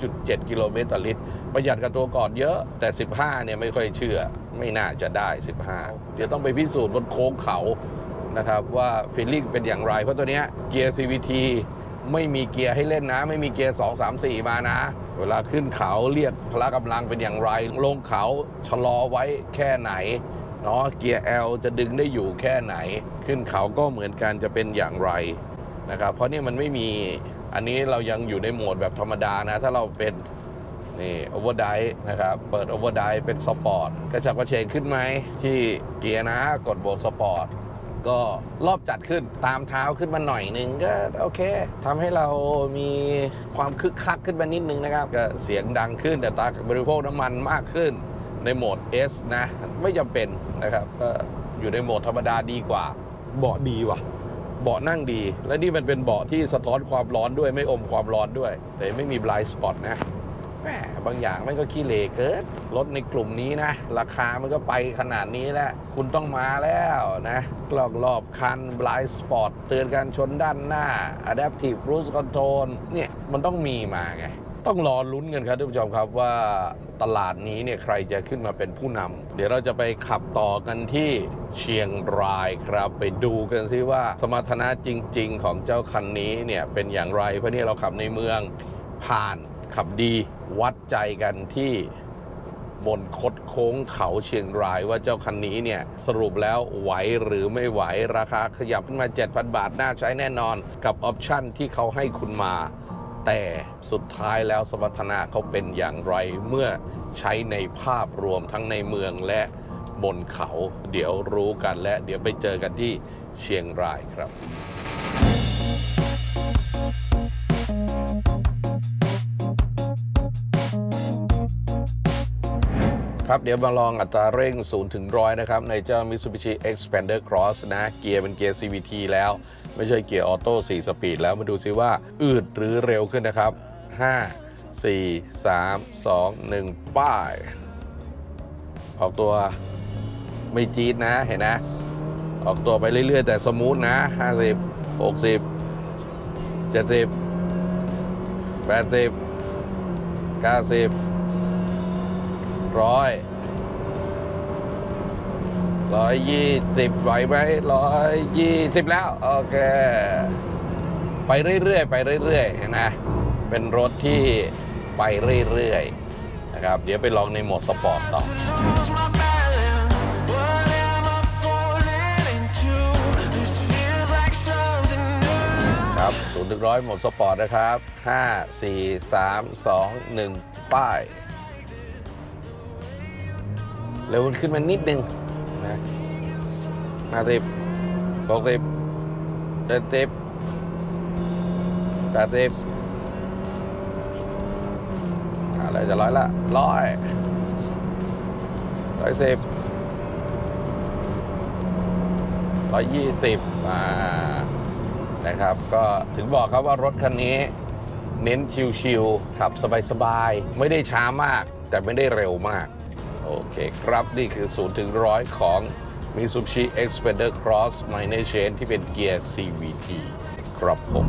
12.7 กิโลเมตรต่อลิตรประหยัดกับตัวก่อนเยอะแต่15เนี่ยไม่ค่อยเชื่อไม่น่าจะได้15เดี๋ยวต้องไปพิสูจน์บนโค้งเขานะครับว่าฟีลลิ่งเป็นอย่างไรเพราะตัวเนี้ยเกียร์ CVT ไม่มีเกียร์ให้เล่นนะไม่มีเกียร์2-3-4มานะเวลาขึ้นเขาเรียกพละกำลังเป็นอย่างไรลงเขาชะลอไว้แค่ไหนเนาะเกียร์ L จะดึงได้อยู่แค่ไหนขึ้นเขาก็เหมือนกันจะเป็นอย่างไรนะครับเพราะนี่มันไม่มีอันนี้เรายังอยู่ในโหมดแบบธรรมดานะถ้าเราเป็นนี่โอเวอร์ไดฟ์นะครับเปิดโอเวอร์ไดฟ์เป็นสปอร์ตกระฉับกระเฉงขึ้นไหมที่เกียร์นะกดโหมดสปอร์ตก็รอบจัดขึ้นตามเท้าขึ้นมาหน่อยนึงก็โอเคทำให้เรามีความคึกคักขึ้นมานิดนึงนะครับก็เสียงดังขึ้นแต่ตาบริโภคน้ำมันมากขึ้นในโหมด S นะไม่จำเป็นนะครับก็อยู่ในโหมดธรรมดาดีกว่าเบาะดีว่ะเบาะนั่งดีและนี่มันเป็นเบาะที่สะท้อนความร้อนด้วยไม่อมความร้อนด้วยแต่ไม่มี blind spot นะแหมบางอย่างมันก็ขี้เหร่เกินรถในกลุ่มนี้นะราคามันก็ไปขนาดนี้แล้วคุณต้องมาแล้วนะกล้องรอบคัน blind spot เตือนการชนด้านหน้า adaptive cruise control เนี่ยมันต้องมีมาไงต้องรอลุ้นกันครับท่านผู้ชมครับว่าตลาดนี้เนี่ยใครจะขึ้นมาเป็นผู้นำเดี๋ยวเราจะไปขับต่อกันที่เชียงรายครับไปดูกันซิว่าสมรรถนะจริงๆของเจ้าคันนี้เนี่ยเป็นอย่างไรเพราะนี่เราขับในเมืองผ่านขับดีวัดใจกันที่บนคดโค้งเขาเชียงรายว่าเจ้าคันนี้เนี่ยสรุปแล้วไหวหรือไม่ไหวราคาขยับขึ้นมา 7,000 บาทน่าใช้แน่นอนกับออปชั่นที่เขาให้คุณมาแต่สุดท้ายแล้วสมรรถนะเขาเป็นอย่างไรเมื่อใช้ในภาพรวมทั้งในเมืองและบนเขาเดี๋ยวรู้กันและเดี๋ยวไปเจอกันที่เชียงรายครับครับเดี๋ยวมาลองอัตราเร่ง 0-100 นะครับในเจ้า Mitsubishi Xpander Cross นะเกียร์เป็นเกียร์ CVT แล้วไม่ใช่เกียร์ออโต้4สปีดแล้วมาดูซิว่าอืดหรือเร็วขึ้นนะครับ5 4 3 2 1ป้ายออกตัวไม่จี๊ดนะเห็นนะออกตัวไปเรื่อยๆแต่สมูทนะ50 60 70 80 90 120ไหวไหม120แล้วโอเคไปเรื่อยๆไปเรื่อยๆนะเป็นรถที่ไปเรื่อยๆนะครับเดี๋ยวไปลองในโหมดสปอร์ตต่อครับ0-100โหมดสปอร์ตนะครับ5 4 3 2 1ป้ายเร็วขึ้นมานิดนึงนะ50 60 70 80อะไรจะร้อยละ100 110 120นะครับก็ถึงบอกครับว่ารถคันนี้เน้นชิลๆขับสบายๆไม่ได้ช้ามากแต่ไม่ได้เร็วมากโอเคครับนี่คือ0-100ของ Mitsubishi Xpander Cross Minor Change ที่เป็นเกียร์ CVT ครับผม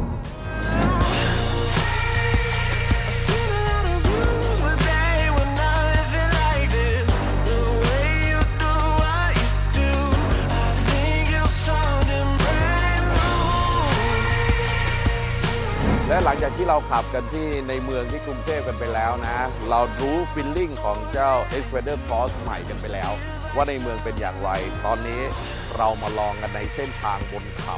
และหลังจากที่เราขับกันที่ในเมืองที่กรุงเทพกันไปแล้วนะเรารู้ฟีลลิ่งของเจ้า Xpander Cross ใหม่กันไปแล้วว่าในเมืองเป็นอย่างไรตอนนี้เรามาลองกันในเส้นทางบนเขา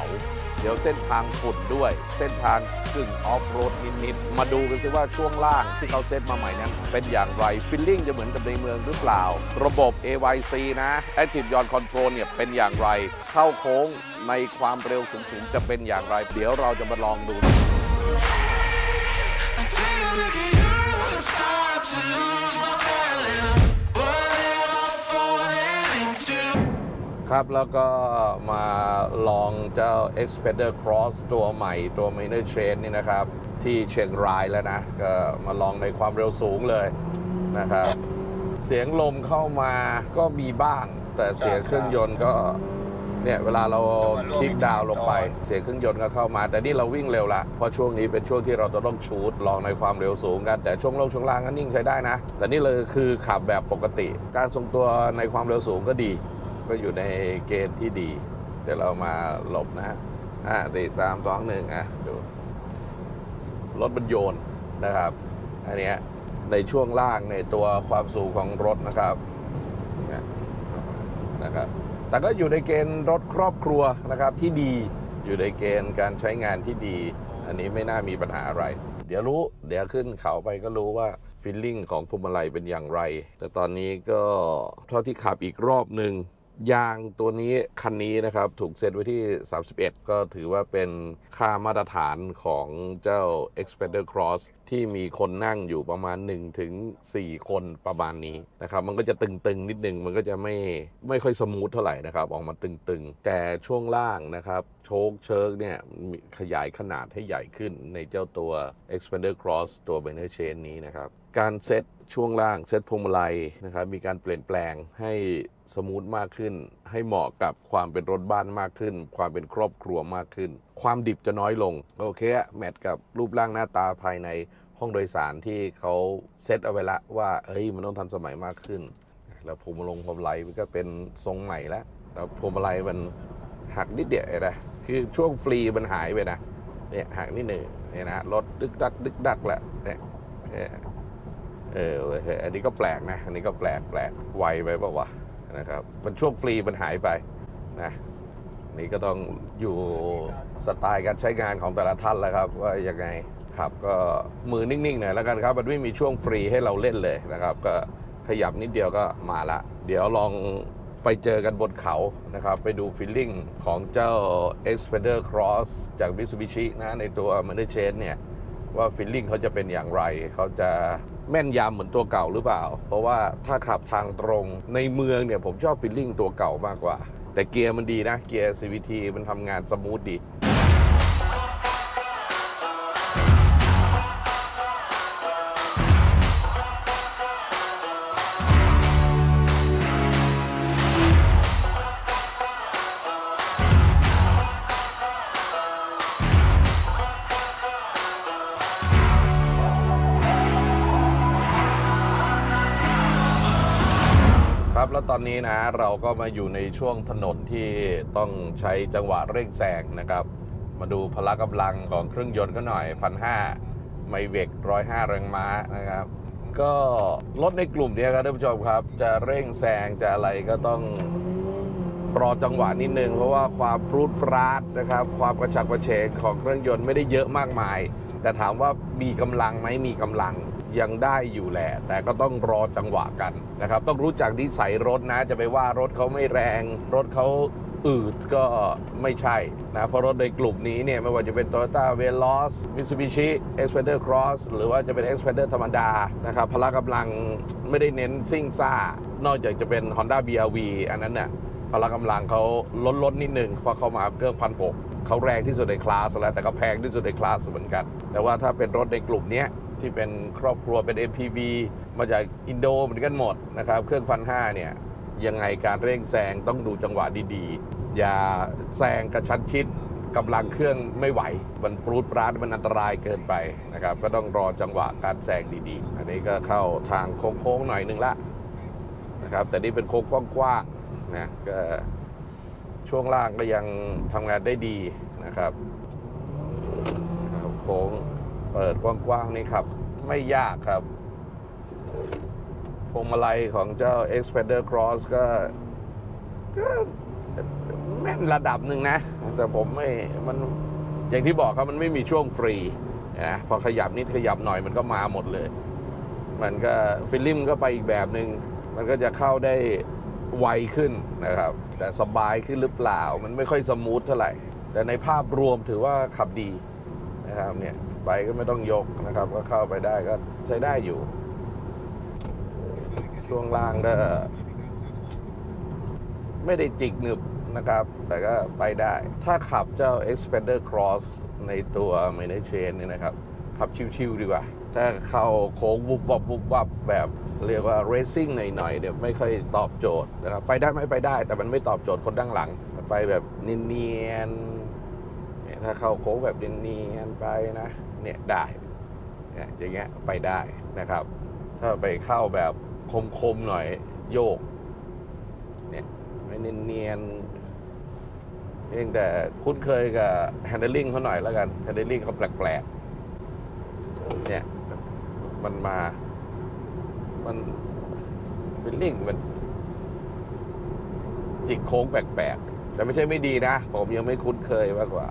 เดี๋ยวเส้นทางฝุ่นด้วยเส้นทางกึ่งออฟโรดนิดๆมาดูกันซิว่าช่วงล่างที่เขาเซตมาใหม่นั้นเป็นอย่างไรฟีลลิ่งจะเหมือนกับในเมืองหรือเปล่าระบบ AYC นะ Active Yaw Control เนี่ยเป็นอย่างไรเข้าโค้งในความเร็วสูงๆจะเป็นอย่างไรเดี๋ยวเราจะมาลองดูครับแล้วก็มาลองเจ้า Xpander Cross ตัวใหม่ตัว Minor Change นี่นะครับที่เชียงรายแล้วนะก็มาลองในความเร็วสูงเลยนะครับเสียงลมเข้ามาก็มีบ้างแต่เสียงเครื่องยนต์ก็เนี่ยเวลาเราคลิกดาวลงไปเสียงเครื่องยนต์ก็เข้ามาแต่นี่เราวิ่งเร็วละเพราะช่วงนี้เป็นช่วงที่เราต้องชูดลองในความเร็วสูงกันแต่ช่วงลงช่วงล่างก็นิ่งใช้ได้นะแต่นี่เลยคือขับแบบปกติการทรงตัวในความเร็วสูงก็ดีก็อยู่ในเกณฑ์ที่ดีเดี๋ยวเรามาหลบนะ5 4 3 2 1อ่ะดูรถมันโยนนะครับอันนี้ในช่วงล่างในตัวความสูงของรถนะครับแต่ก็อยู่ในเกณฑ์รถครอบครัวนะครับที่ดีอยู่ในเกณฑ์การใช้งานที่ดีอันนี้ไม่น่ามีปัญหาอะไรเดี๋ยวขึ้นเขาไปก็รู้ว่าฟีลลิ่งของพวงมาลัยเป็นอย่างไรแต่ตอนนี้ก็เท่าที่ขับอีกรอบหนึ่งยางตัวนี้คันนี้นะครับถูกเซตไว้ที่31ก็ถือว่าเป็นค่ามาตรฐานของเจ้า Xpander Cross ที่มีคนนั่งอยู่ประมาณ 1-4 คนประมาณนี้นะครับมันก็จะตึงๆนิดนึงมันก็จะไม่ค่อยสมูทเท่าไหร่นะครับออกมาตึงๆแต่ช่วงล่างนะครับโช๊คเชิร์กเนี่ยขยายขนาดให้ใหญ่ขึ้นในเจ้าตัว Xpander Cross ตัว Minor Change นี้นะครับการเซตช่วงล่างเซตพวงมาลัยนะครับมีการเปลี่ยนแปลงให้สมูทมากขึ้นให้เหมาะกับความเป็นรถบ้านมากขึ้นความเป็นครอบครัวมากขึ้นความดิบจะน้อยลงโอเคแมทกับรูปร่างหน้าตาภายในห้องโดยสารที่เขาเซตเอาไว้ละว่าเฮ้ยมันต้องทันสมัยมากขึ้นแล้วพวงมาลัยมันก็เป็นทรงใหม่แล้วแล้วพวงมาลัยมันหักนิดเดียวนะคือช่วงฟรีมันหายไปนะเนี่ยหักนิดหนึ่งเนี่ยนะรถดึกดักแหละเนี่ยอันนี้ก็แปลกนะอันนี้ก็แปลกไวไปเปล่าวะนะครับมันช่วงฟรีมันหายไปนะนี่ก็ต้องอยู่สไตล์การใช้งานของแต่ละท่านแล้วครับว่ายังไงครับก็มือนิ่งๆหน่อยแล้วกันครับมันไม่มีช่วงฟรีให้เราเล่นเลยนะครับก็ขยับนิดเดียวก็มาละเดี๋ยวลองไปเจอกันบนเขานะครับไปดูฟีลลิ่งของเจ้า Xpander Cross จาก Mitsubishi นะในตัว Minor Change เนี่ยว่าฟีลลิ่งเขาจะเป็นอย่างไรเขาจะแม่นยำเหมือนตัวเก่าหรือเปล่าเพราะว่าถ้าขับทางตรงในเมืองเนี่ยผมชอบฟีลลิ่งตัวเก่ามากกว่าแต่เกียร์มันดีนะเกียร์ CVT มันทำงานสมูทดี ตอนนี้นะเราก็มาอยู่ในช่วงถนนที่ต้องใช้จังหวะเร่งแซงนะครับมาดูพละกำลังของเครื่องยนต์ก็หน่อย 1,500 ไมเวก 105 แรงม้านะครับก็รถในกลุ่มนี้ครับท่านผู้ชมครับจะเร่งแซงจะอะไรก็ต้องรอจังหวะนิดนึงเพราะว่าความพรูดพราดนะครับความกระฉับกระเฉงของเครื่องยนต์ไม่ได้เยอะมากมายแต่ถามว่ามีกำลังไหมมีกำลังยังได้อยู่แหละแต่ก็ต้องรอจังหวะกันนะครับต้องรู้จักนิสัยรถนะจะไปว่ารถเขาไม่แรงรถเขาอืดก็ไม่ใช่นะเพราะรถในกลุ่มนี้เนี่ยไม่ว่าจะเป็น Toyota Veloz Mitsubishi Xpander Cross หรือว่าจะเป็น Xpander ธรรมดานะครับพละกำลังไม่ได้เน้นซิ่งซ่านอกจากจะเป็น Honda BRV อันนั้นน่ะพละกำลังเขาลดนิดนึงเพราะเขามาเครื่อง 1,600เขาแรงที่สุดในคลาสแล้วแต่ก็แพงที่สุดในคลาสเหมือนกันแต่ว่าถ้าเป็นรถในกลุ่มนี้ที่เป็นครอบครัวเป็น MPV มาจากอินโดเหมือนกันหมดนะครับเครื่อง 1,500 เนี่ยยังไงการเร่งแซงต้องดูจังหวะดีๆอย่าแซงกระชั้นชิดกำลังเครื่องไม่ไหวมันปรูดปราดมันอันตรายเกินไปนะครับก็ต้องรอจังหวะการแซงดีๆอันนี้ก็เข้าทางโค้งๆหน่อยนึงละนะครับแต่นี่เป็นโค้งกว้างๆนะก็ช่วงล่างก็ยังทำงานได้ดีนะครับโค้งเปิดกว้างๆนี่ครับไม่ยากครับพวงมาลัยของเจ้า Xpander Cross ก็แม่นระดับหนึ่งนะแต่ผมไม่มันอย่างที่บอกครับมันไม่มีช่วงฟรีนะพอขยับนิดขยับหน่อยมันก็มาหมดเลยมันก็ฟิลลิ่งก็ไปอีกแบบหนึ่งมันก็จะเข้าได้ไวขึ้นนะครับแต่สบายขึ้นหรือเปล่ามันไม่ค่อยสมูทเท่าไหร่แต่ในภาพรวมถือว่าขับดีนะครับเนี่ยไปก็ไม่ต้องยกนะครับก็เข้าไปได้ก็ใช้ได้อยู่ช่วงล่างก็ไม่ได้จิกหนึบนะครับแต่ก็ไปได้ถ้าขับเจ้า Xpander Cross ในตัวไม่ได้เชนนี่นะครับขับชิวๆดีกว่าถ้าเข้าโค้งวุบวับวุบวับแบบเรียกว่าเรซซิ่งหน่อยๆเดี๋ยวไม่ค่อยตอบโจทย์นะครับไปได้ไม่ไปได้แต่มันไม่ตอบโจทย์คนด้านหลังไปแบบเนียนๆถ้าเข้าโค้งแบบเนียนๆไปนะเนี่ยได้อย่างเงี้ยไปได้นะครับถ้าไปเข้าแบบคมๆหน่อยโยกเนี่ยไม่เนียนๆเองแต่คุ้นเคยกับ handling เขาหน่อยแล้วกัน handling เขาแปลกๆเนี่ยมันฟีลลิ่งมันจิกโค้งแปลกๆแต่ไม่ใช่ไม่ดีนะผมยังไม่คุ้นเคยมากกว่า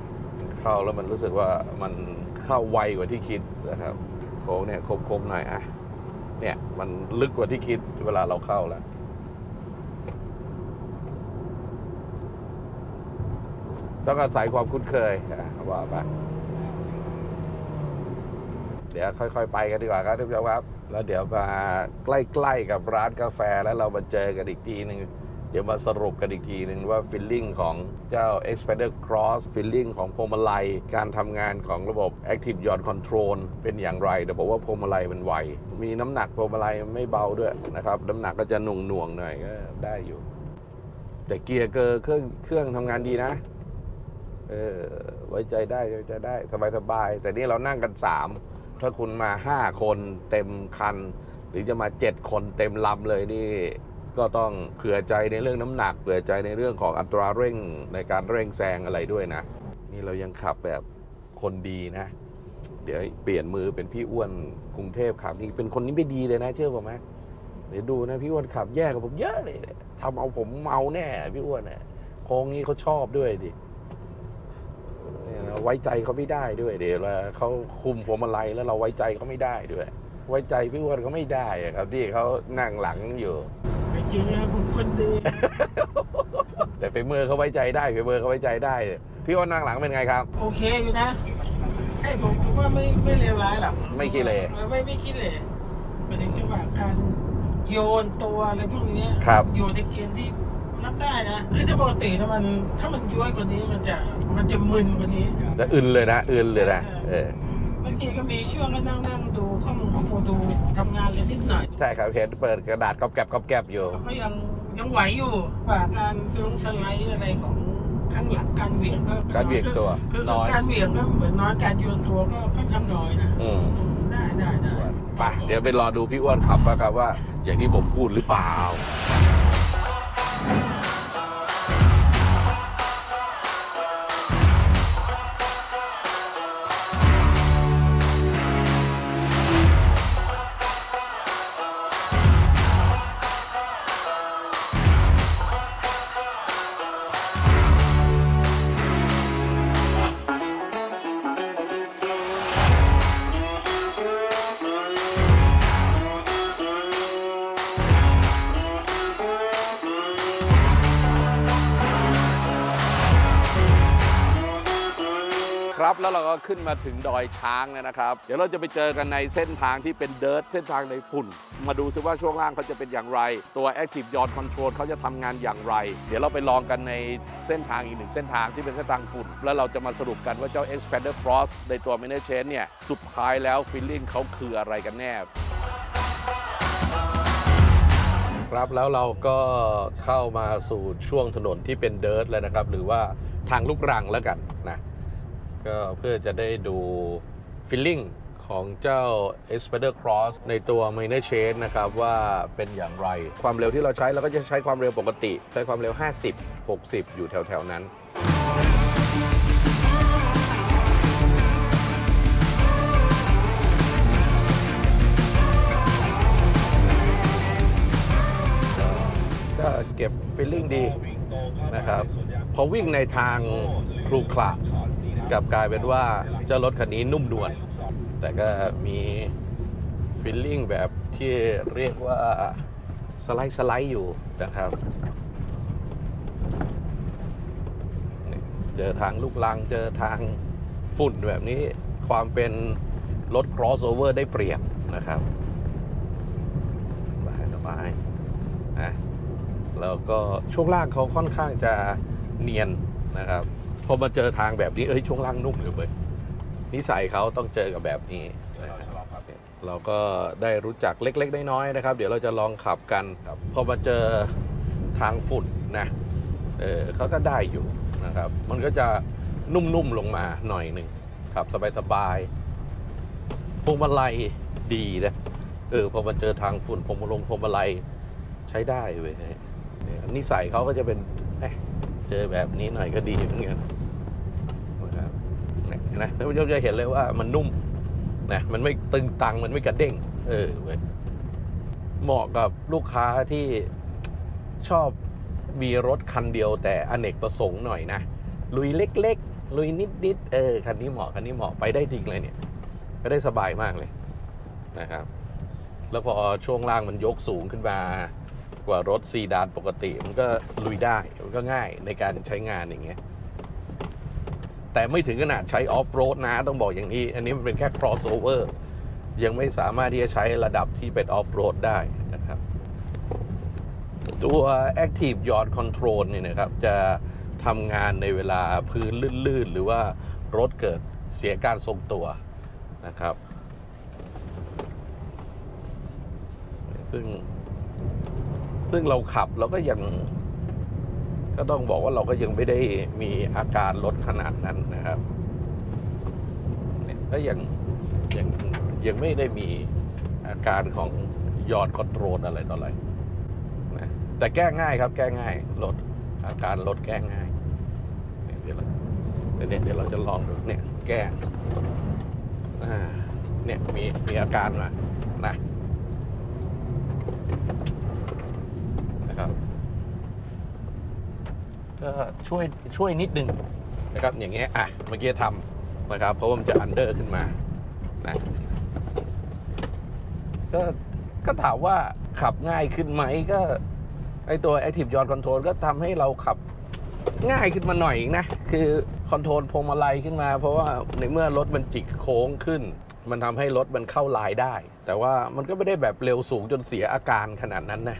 เข้าแล้วมันรู้สึกว่ามันเข้าไวกว่าที่คิดนะครับโค้งเนี่ยคมๆหน่อยอะเนี่ยมันลึกกว่าที่คิดเวลาเราเข้าแล้วต้องอาศัยความคุ้นเคยว่าไปเดี๋ยวค่อยๆไปกันดีกว่าครับทุกท่านครับแล้วเดี๋ยวมาใกล้ๆกับร้านกาแฟแล้วเรามาเจอกันอีกทีหนึ่งเดี๋ยวมาสรุปกันอีกทีหนึ่งว่าฟีลลิ่งของเจ้า Xpander Cross ฟีลลิ่งของพวงมาลัยการทำงานของระบบ Active Yaw Control เป็นอย่างไรแต่บอกว่าพวงมาลัยมันไวมีน้ำหนักพวงมาลัยไม่เบาด้วยนะครับน้ำหนักก็จะหน่วงๆหน่อยก็ได้อยู่แต่เกียร์เครื่องทำงานดีนะไว้ใจได้สบายๆแต่นี่เรานั่งกัน3ถ้าคุณมา5คนเต็มคันหรือจะมา7คนเต็มลำเลยนี่ก็ต้องเผื่อใจในเรื่องน้ำหนักเผื่อใจในเรื่องของอัตราเร่งในการเร่งแซงอะไรด้วยนะนี่เรายังขับแบบคนดีนะเดี๋ยวเปลี่ยนมือเป็นพี่อ้วนกรุงเทพขับนี่เป็นคนนี้ไม่ดีเลยนะเชื่อผมไหมเดี๋ยวดูนะพี่อ้วนขับแย่กับผมเยอะเลยทำเอาผมเมาแน่พี่อ้วนเนี่ยโค้งนี้เขาชอบด้วยดิไว้ใจเขาไม่ได้ด้วยเดี๋ยวเขาคุมพวงมาลัยแล้วเราไว้ใจเขาไม่ได้ด้วยไว้ใจพี่อ้วนเขาไม่ได้ครับที่เขานั่งหลังอยู่ไม่จริงนะผมคนดีแต่ฝีมือเขาไว้ใจได้ฝีมือเขาไว้ใจได้พี่อ้วนนั่งหลังเป็นไงครับโอเคอยู่นะไอ้ผมคิดว่าไม่เลวร้ายหรอกไม่ขี้เละไม่ขี้เละเป็นเรื่องจังหวะการโยนตัวอะไรพวกนี้โยนในเกณฑ์ที่รับได้นะคือถ้าปกตินะมันถ้ามันย้วยกว่านี้มันจะมึนกว่านี้จะอึนเลยนะเมื่อกี้ก็มีช่วงก็นั่งดูข้อมูลดูทำงานเลยนิดหน่อยใช่ครับเห็นเปิดกระดาษกอบแกบอยู่ก็ยังไหวอยู่กว่าการสไลด์อะไรของข้างหลังการเหวี่ยงการเหวี่ยงตัวคือการเหวี่ยงก็เหมือนน้อยการโยนตัวก็ค่อนข้างน้อยนะได้ไปเดี๋ยวไปรอดูพี่อ้วนขับนะครับว่าอย่างที่ผมพูดหรือเปล่า ครับแล้วเราก็ขึ้นมาถึงดอยช้างนะครับเดี๋ยวเราจะไปเจอกันในเส้นทางที่เป็นเดิร์ทเส้นทางในฝุ่นมาดูซิว่าช่วงล่างเขาจะเป็นอย่างไรตัว Active Yawn Control เขาจะทำงานอย่างไรเดี๋ยวเราไปลองกันในเส้นทางอีกหนึ่งเส้นทางที่เป็นเส้นทางฝุ่นแล้วเราจะมาสรุปกันว่าเจ้า Expander Cross ในตัว Managed Change เนี่ยสุดท้ายแล้วฟีลลิ่งเขาคืออะไรกันแน่ครับแล้วเราก็เข้ามาสู่ช่วงถนนที่เป็นเดิร์ทแล้วนะครับหรือว่าทางลูกรังแล้วกันนะก็เพื่อจะได้ดูฟีลลิ่งของเจ้า Expander Cross ในตัว Minor Change นะครับว่าเป็นอย่างไรความเร็วที่เราใช้เราก็จะใช้ความเร็วปกติใช้ความเร็ว50 60อยู่แถวๆนั้นก็เก็บฟีลลิ่งดีนะครับพอวิ่งในทางครุขระกลับกลายเป็นว่าเจ้ารถคันนี้นุ่มนวลแต่ก็มีฟีลลิ่งแบบที่เรียกว่าสไลด์อยู่นะครับเจอทางลูกรังเจอทางฝุ่นแบบนี้ความเป็นรถ crossover ได้เปรียบนะครับสบายนะแล้วก็ช่วงล่างเขาค่อนข้างจะเนียนนะครับพอมาเจอทางแบบนี้ช่วงล่างนุ่มเลยนิสัยเขาต้องเจอกับแบบนี้เราก็ได้รู้จักเล็กๆน้อยๆนะครับเดี๋ยวเราจะลองขับกันพอมาเจอทางฝุ่นนะเขาก็ได้อยู่นะครับมันก็จะนุ่มๆลงมาหน่อยหนึ่งขับสบายๆพวงมาลัยดีนะพอมาเจอทางฝุ่นพวงมาลัยใช้ได้เว้ยนิสัยเขาก็จะเป็นเจอแบบนี้หน่อยก็ดีเหมือนกันนะครับนะท่านผู้ชมจะเห็นเลยว่ามันนุ่มนะมันไม่ตึงตังมันไม่กระเด้งเหมาะกับลูกค้าที่ชอบมีรถคันเดียวแต่อเนกประสงค์หน่อยนะลุยเล็กๆลุยนิดๆคันนี้เหมาะไปได้จริงเลยเนี่ยก็ได้สบายมากเลยนะครับแล้วพอช่วงล่างมันยกสูงขึ้นมากว่ารถซีดานปกติมันก็ลุยได้มันก็ง่ายในการใช้งานอย่างเงี้ยแต่ไม่ถึงขนาดใช้ออฟโรดนะต้องบอกอย่างนี้อันนี้มันเป็นแค่ crossover ยังไม่สามารถที่จะใช้ระดับที่เป็นออฟโรดได้นะครับตัว Active Yawn Control เนี่ยนะครับจะทำงานในเวลาพื้นลื่นๆหรือว่ารถเกิดเสียการทรงตัวนะครับซึ่งเราขับเราก็ยังก็ต้องบอกว่าเราก็ยังไม่ได้มีอาการลดขนาดนั้นนะครับก็ยังไม่ได้มีอาการของยอดคอนโทรลอะไรต่ออะไรนะแต่แก้ง่ายครับแก้ง่ายลดอาการลดแก้ง่ายเดี๋ยวเราจะลองดูเนี่ยแก้เนี่ยมีอาการมานะก็ช่วยนิดนึงนะครับอย่างเงี้ยเมื่อกี้ทำนะครับเพราะว่ามันจะอันเดอร์ขึ้นมานะก็ถามว่าขับง่ายขึ้นไหมก็ไอตัว Active Yawn Control ก็ทำให้เราขับง่ายขึ้นมาหน่อยนะคือคอนโทรลพวงมาลัยขึ้นมาเพราะว่าในเมื่อรถมันจิกโค้งขึ้นมันทำให้รถมันเข้าลายได้แต่ว่ามันก็ไม่ได้แบบเร็วสูงจนเสียอาการขนาดนั้นนะ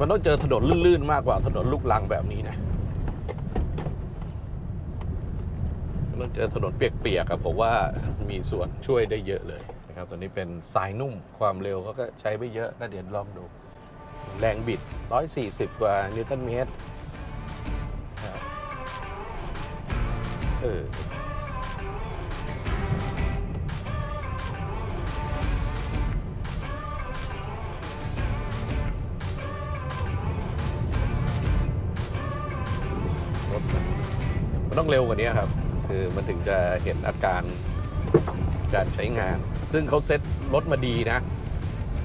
มันต้องเจอถนนลื่นๆมากกว่าถนนลูกรังแบบนี้นะมันต้องเจอถนนเปียกๆครับผมว่ามีส่วนช่วยได้เยอะเลยนะครับตัวนี้เป็นทรายนุ่มความเร็วก็ใช้ไม่เยอะก็เดี๋ยวลองดูแรงบิด140กว่านิวตันเมตรต้องเร็วกว่านี้ครับคือมันถึงจะเห็นอาการการใช้งานซึ่งเขาเซ็ตรถมาดีนะ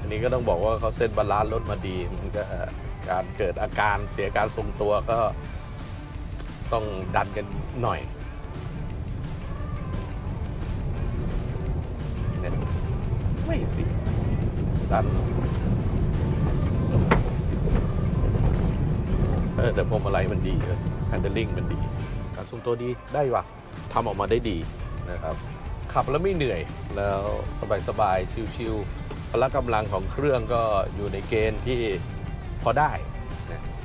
อันนี้ก็ต้องบอกว่าเขาเซ็ตบาลานซ์รถมาดีมันก็การเกิดอาการเสียการทรงตัวก็ต้องดันกันหน่อยเนี่ยไม่สิดัน แต่พวงมาลัยมันดีเลยแฮนด์ลิ่งมันดีการทรงตัวดีได้ว่ะทำออกมาได้ดีนะครับขับแล้วไม่เหนื่อยแล้วสบายๆชิลๆพละกำลังของเครื่องก็อยู่ในเกณฑ์ที่พอได้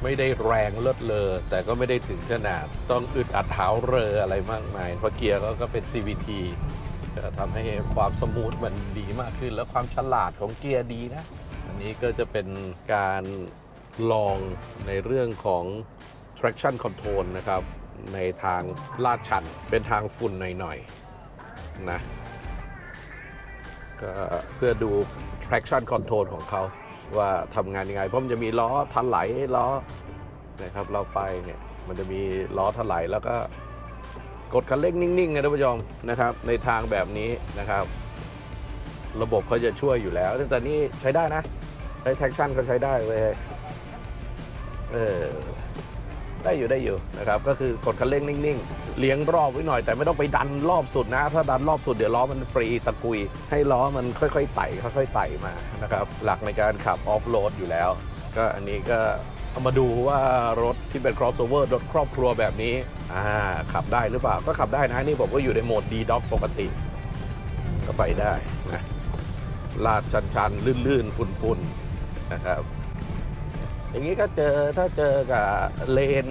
ไม่ได้แรงเลิศเลอแต่ก็ไม่ได้ถึงขนาดต้องอึดอัดเท้าเรออะไรมากมายเพราะเกียร์ก็เป็น CVT จะทำให้ความสมูทมันดีมากขึ้นแล้วความฉลาดของเกียร์ดีนะอันนี้ก็จะเป็นการลองในเรื่องของ traction control นะครับในทางลาดชันเป็นทางฝุ่นหน่อยๆนะก็เพื่อดู traction control ของเขาว่าทำงานยังไงเพราะมันจะมีล้อถลายล้อนะครับเราไปเนี่ยมันจะมีล้อถลายแล้วก็กดคันเร่งนิ่งๆนะท่านผู้ชมนะครับในทางแบบนี้นะครับระบบเขาจะช่วยอยู่แล้วแต่นี่ใช้ได้นะใช้แท็กชั่นก็ใช้ได้เลยได้อยู่นะครับก็คือกดคันเร่งนิ่งๆเลี้ยงรอบไว้หน่อยแต่ไม่ต้องไปดันรอบสุดนะถ้าดันรอบสุดเดี๋ยวล้อมันฟรีตะกุยให้ล้อมันค่อยๆไต่ค่อยๆไต่มานะครับหลักในการขับออฟโรดอยู่แล้วก็อันนี้ก็เอามาดูว่ารถที่เป็น crossover รถครอบครัวแบบนี้ขับได้หรือเปล่าก็ขับได้นะนี่ผมก็อยู่ในโหมด D-Dock ปกติก็ไปได้นะลาดชันๆลื่นๆฝุ่นๆนะครับอย่างนี้ก็ถ้าเจอกับเลน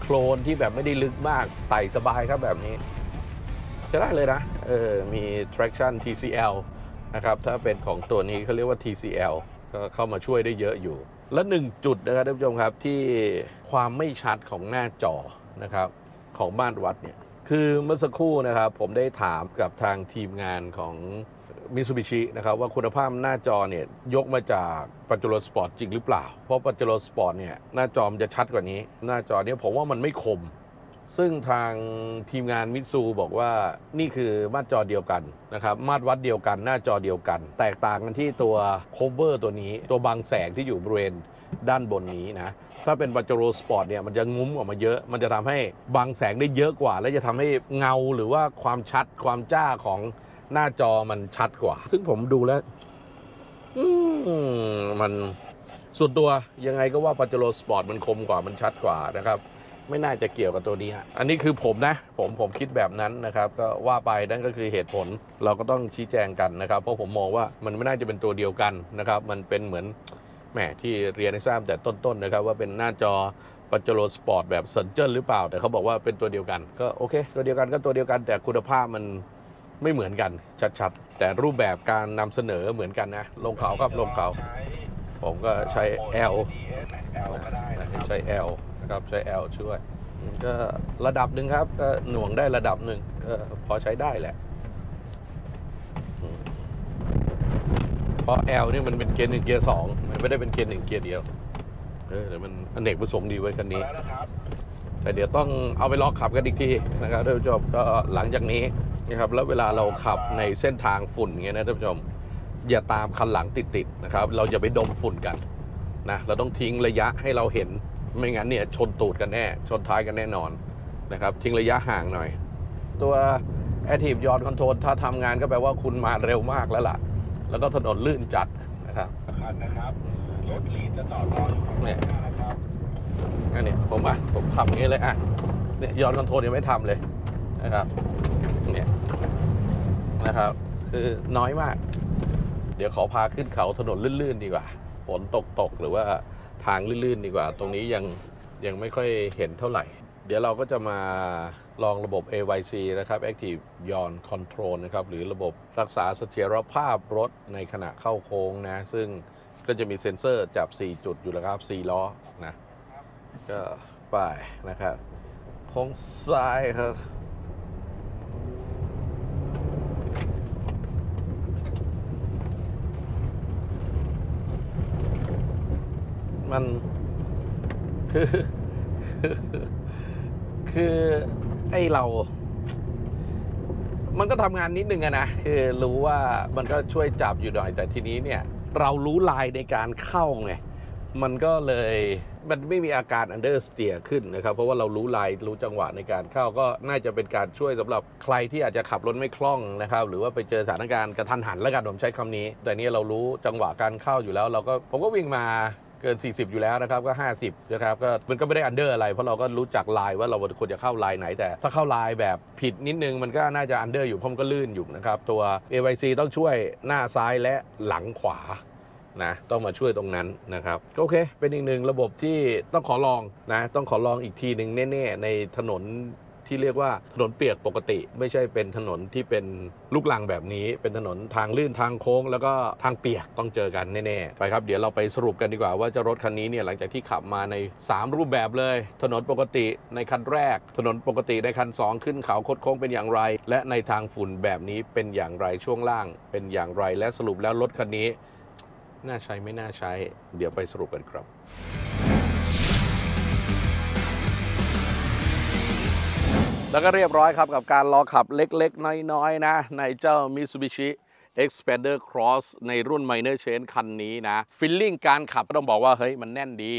โคลนที่แบบไม่ได้ลึกมากไต่สบายครับแบบนี้จะได้เลยนะมี traction TCL นะครับถ้าเป็นของตัวนี้เขาเรียกว่า TCL ก็เข้ามาช่วยได้เยอะอยู่และหนึ่งจุดนะครับท่านผู้ชมครับที่ความไม่ชัดของหน้าจอนะครับของมาตรวัดเนี่ยคือเมื่อสักครู่นะครับผมได้ถามกับทางทีมงานของMitsubishi นะครับว่าคุณภาพหน้าจอเนี่ยยกมาจากPajero Sportจริงหรือเปล่าเพราะPajero Sportเนี่ยหน้าจอมันจะชัดกว่านี้หน้าจอเนี่ยผมว่ามันไม่คมซึ่งทางทีมงานมิตซูบอกว่านี่คือมาตรจอเดียวกันนะครับมาตรวัดเดียวกันหน้าจอเดียวกันแตกต่างกันที่ตัวโคเวอร์ตัวนี้ตัวบังแสงที่อยู่บริเวณด้านบนนี้นะถ้าเป็นPajero Sportเนี่ยมันจะงุ้มออกมาเยอะมันจะทำให้บังแสงได้เยอะกว่าและจะทำให้เงาหรือว่าความชัดความจ้าของหน้าจอมันชัดกว่าซึ่งผมดูแล้วมันส่วนตัวยังไงก็ว่าPajero Sportมันคมกว่ามันชัดกว่านะครับไม่น่าจะเกี่ยวกับตัวนี้ฮะอันนี้คือผมนะผมคิดแบบนั้นนะครับก็ว่าไปนั่นก็คือเหตุผลเราก็ต้องชี้แจงกันนะครับเพราะผมมองว่ามันไม่น่าจะเป็นตัวเดียวกันนะครับมันเป็นเหมือนแหมที่เรียนให้ทราบแต่ต้นๆนะครับว่าเป็นหน้าจอPajero Sportแบบเซนเจอร์หรือเปล่าแต่เขาบอกว่าเป็นตัวเดียวกันก็โอเคตัวเดียวกันก็ตัวเดียวกันแต่คุณภาพมันไม่เหมือนกันชัดๆแต่รูปแบบการนำเสนอเหมือนกันนะลงเขาครับลงเขาผมก็ใช้ L ใช้ L นะครับใช้ L ช่วยก็ระดับหนึ่งครับก็หน่วงได้ระดับหนึ่งพอใช้ได้แหละเพราะ L นี่มันเป็นเกียร์1เกียร์2มันไม่ได้เป็นเกียร์1เกียร์เดียวแต่มันอเนกประสงค์ดีไว้คันนี้แต่เดี๋ยวต้องเอาไปลองขับกันอีกทีนะครับท่านผู้ชมก็หลังจากนี้นะครับแล้วเวลาเราขับในเส้นทางฝุ่นเงี้ยนะท่านผู้ชมอย่าตามคันหลังติดๆนะครับเราอย่าไปดมฝุ่นกันนะเราต้องทิ้งระยะให้เราเห็นไม่งั้นเนี่ยชนตูดกันแน่ชนท้ายกันแน่นอนนะครับทิ้งระยะห่างหน่อยตัว Active Yaw Control ถ้าทำงานก็แปลว่าคุณมาเร็วมากแล้วล่ะแล้วก็ถนนลื่นจัดนะครับรถลีดจะต่อรองเนี่ยนะครับอันนี้ผมทำอย่างนี้เลยเนี่ยYaw Controlยังไม่ทำเลยนะครับเนี่ยนะครับคือน้อยมากเดี๋ยวขอพาขึ้นเขาถนนลื่นๆดีกว่าฝนตกหรือว่าทางลื่นๆดีกว่าตรงนี้ยังไม่ค่อยเห็นเท่าไหร่เดี๋ยวเราก็จะมาลองระบบ AYC นะครับ Active Yaw Control นะครับหรือระบบรักษาเสถียรภาพรถในขณะเข้าโค้งนะซึ่งก็จะมีเซ็นเซอร์จับ4จุดอยู่แล้วครับ4ล้อนะก็ไปนะครับโค้งซ้ายครับมันคือไอ้เรามันก็ทำงานนิดนึงนะคือรู้ว่ามันก็ช่วยจับอยู่หน่อยแต่ทีนี้เนี่ยเรารู้ลายในการเข้าไงมันก็เลยมันไม่มีอาการอันเดอร์สเตียร์ขึ้นนะครับเพราะว่าเรารู้ลายรู้จังหวะในการเข้าก็น่าจะเป็นการช่วยสำหรับใครที่อาจจะขับรถไม่คล่องนะครับหรือว่าไปเจอสถานการณ์กระทันหันแล้วกันผมใช้คำนี้แต่นี่เรารู้จังหวะการเข้าอยู่แล้วเราก็ผมก็วิ่งมา เกิน40อยู่แล้วนะครับก็50นะครับก็มันก็ไม่ได้อันเดอร์อะไรเพราะเราก็รู้จักลายว่าเราควรจะเข้าลายไหนแต่ถ้าเข้าลายแบบผิดนิดนึงมันก็น่าจะอันเดอร์อยู่เพราะมันก็ลื่นอยู่นะครับตัว AYC ต้องช่วยหน้าซ้ายและหลังขวานะต้องมาช่วยตรงนั้นนะครับโอเคเป็นอีกหนึ่งระบบที่ต้องขอลองนะต้องขอลองอีกทีหนึ่งแน่ๆในถนนที่เรียกว่าถนนเปียกปกติไม่ใช่เป็นถนนที่เป็นลูกรังแบบนี้เป็นถนนทางลื่นทางโค้งแล้วก็ทางเปียกต้องเจอกันแน่ๆไปครับเดี๋ยวเราไปสรุปกันดีกว่าว่าเจ้ารถคันนี้เนี่ยหลังจากที่ขับมาใน3รูปแบบเลยถนนปกติในคันแรกถนนปกติในคัน2ขึ้นเขาคดโค้งเป็นอย่างไรและในทางฝุ่นแบบนี้เป็นอย่างไรช่วงล่างเป็นอย่างไรและสรุปแล้วรถคันนี้น่าใช้ไม่น่าใช้เดี๋ยวไปสรุปกันครับแล้วก็เรียบร้อยครับกับการลองขับเล็กๆน้อยๆนะในเจ้า Mitsubishi Xpander Cross ในรุ่น Minor Change คันนี้นะฟีลลิ่งการขับก็ต้องบอกว่าเฮ้ยมันแน่นดี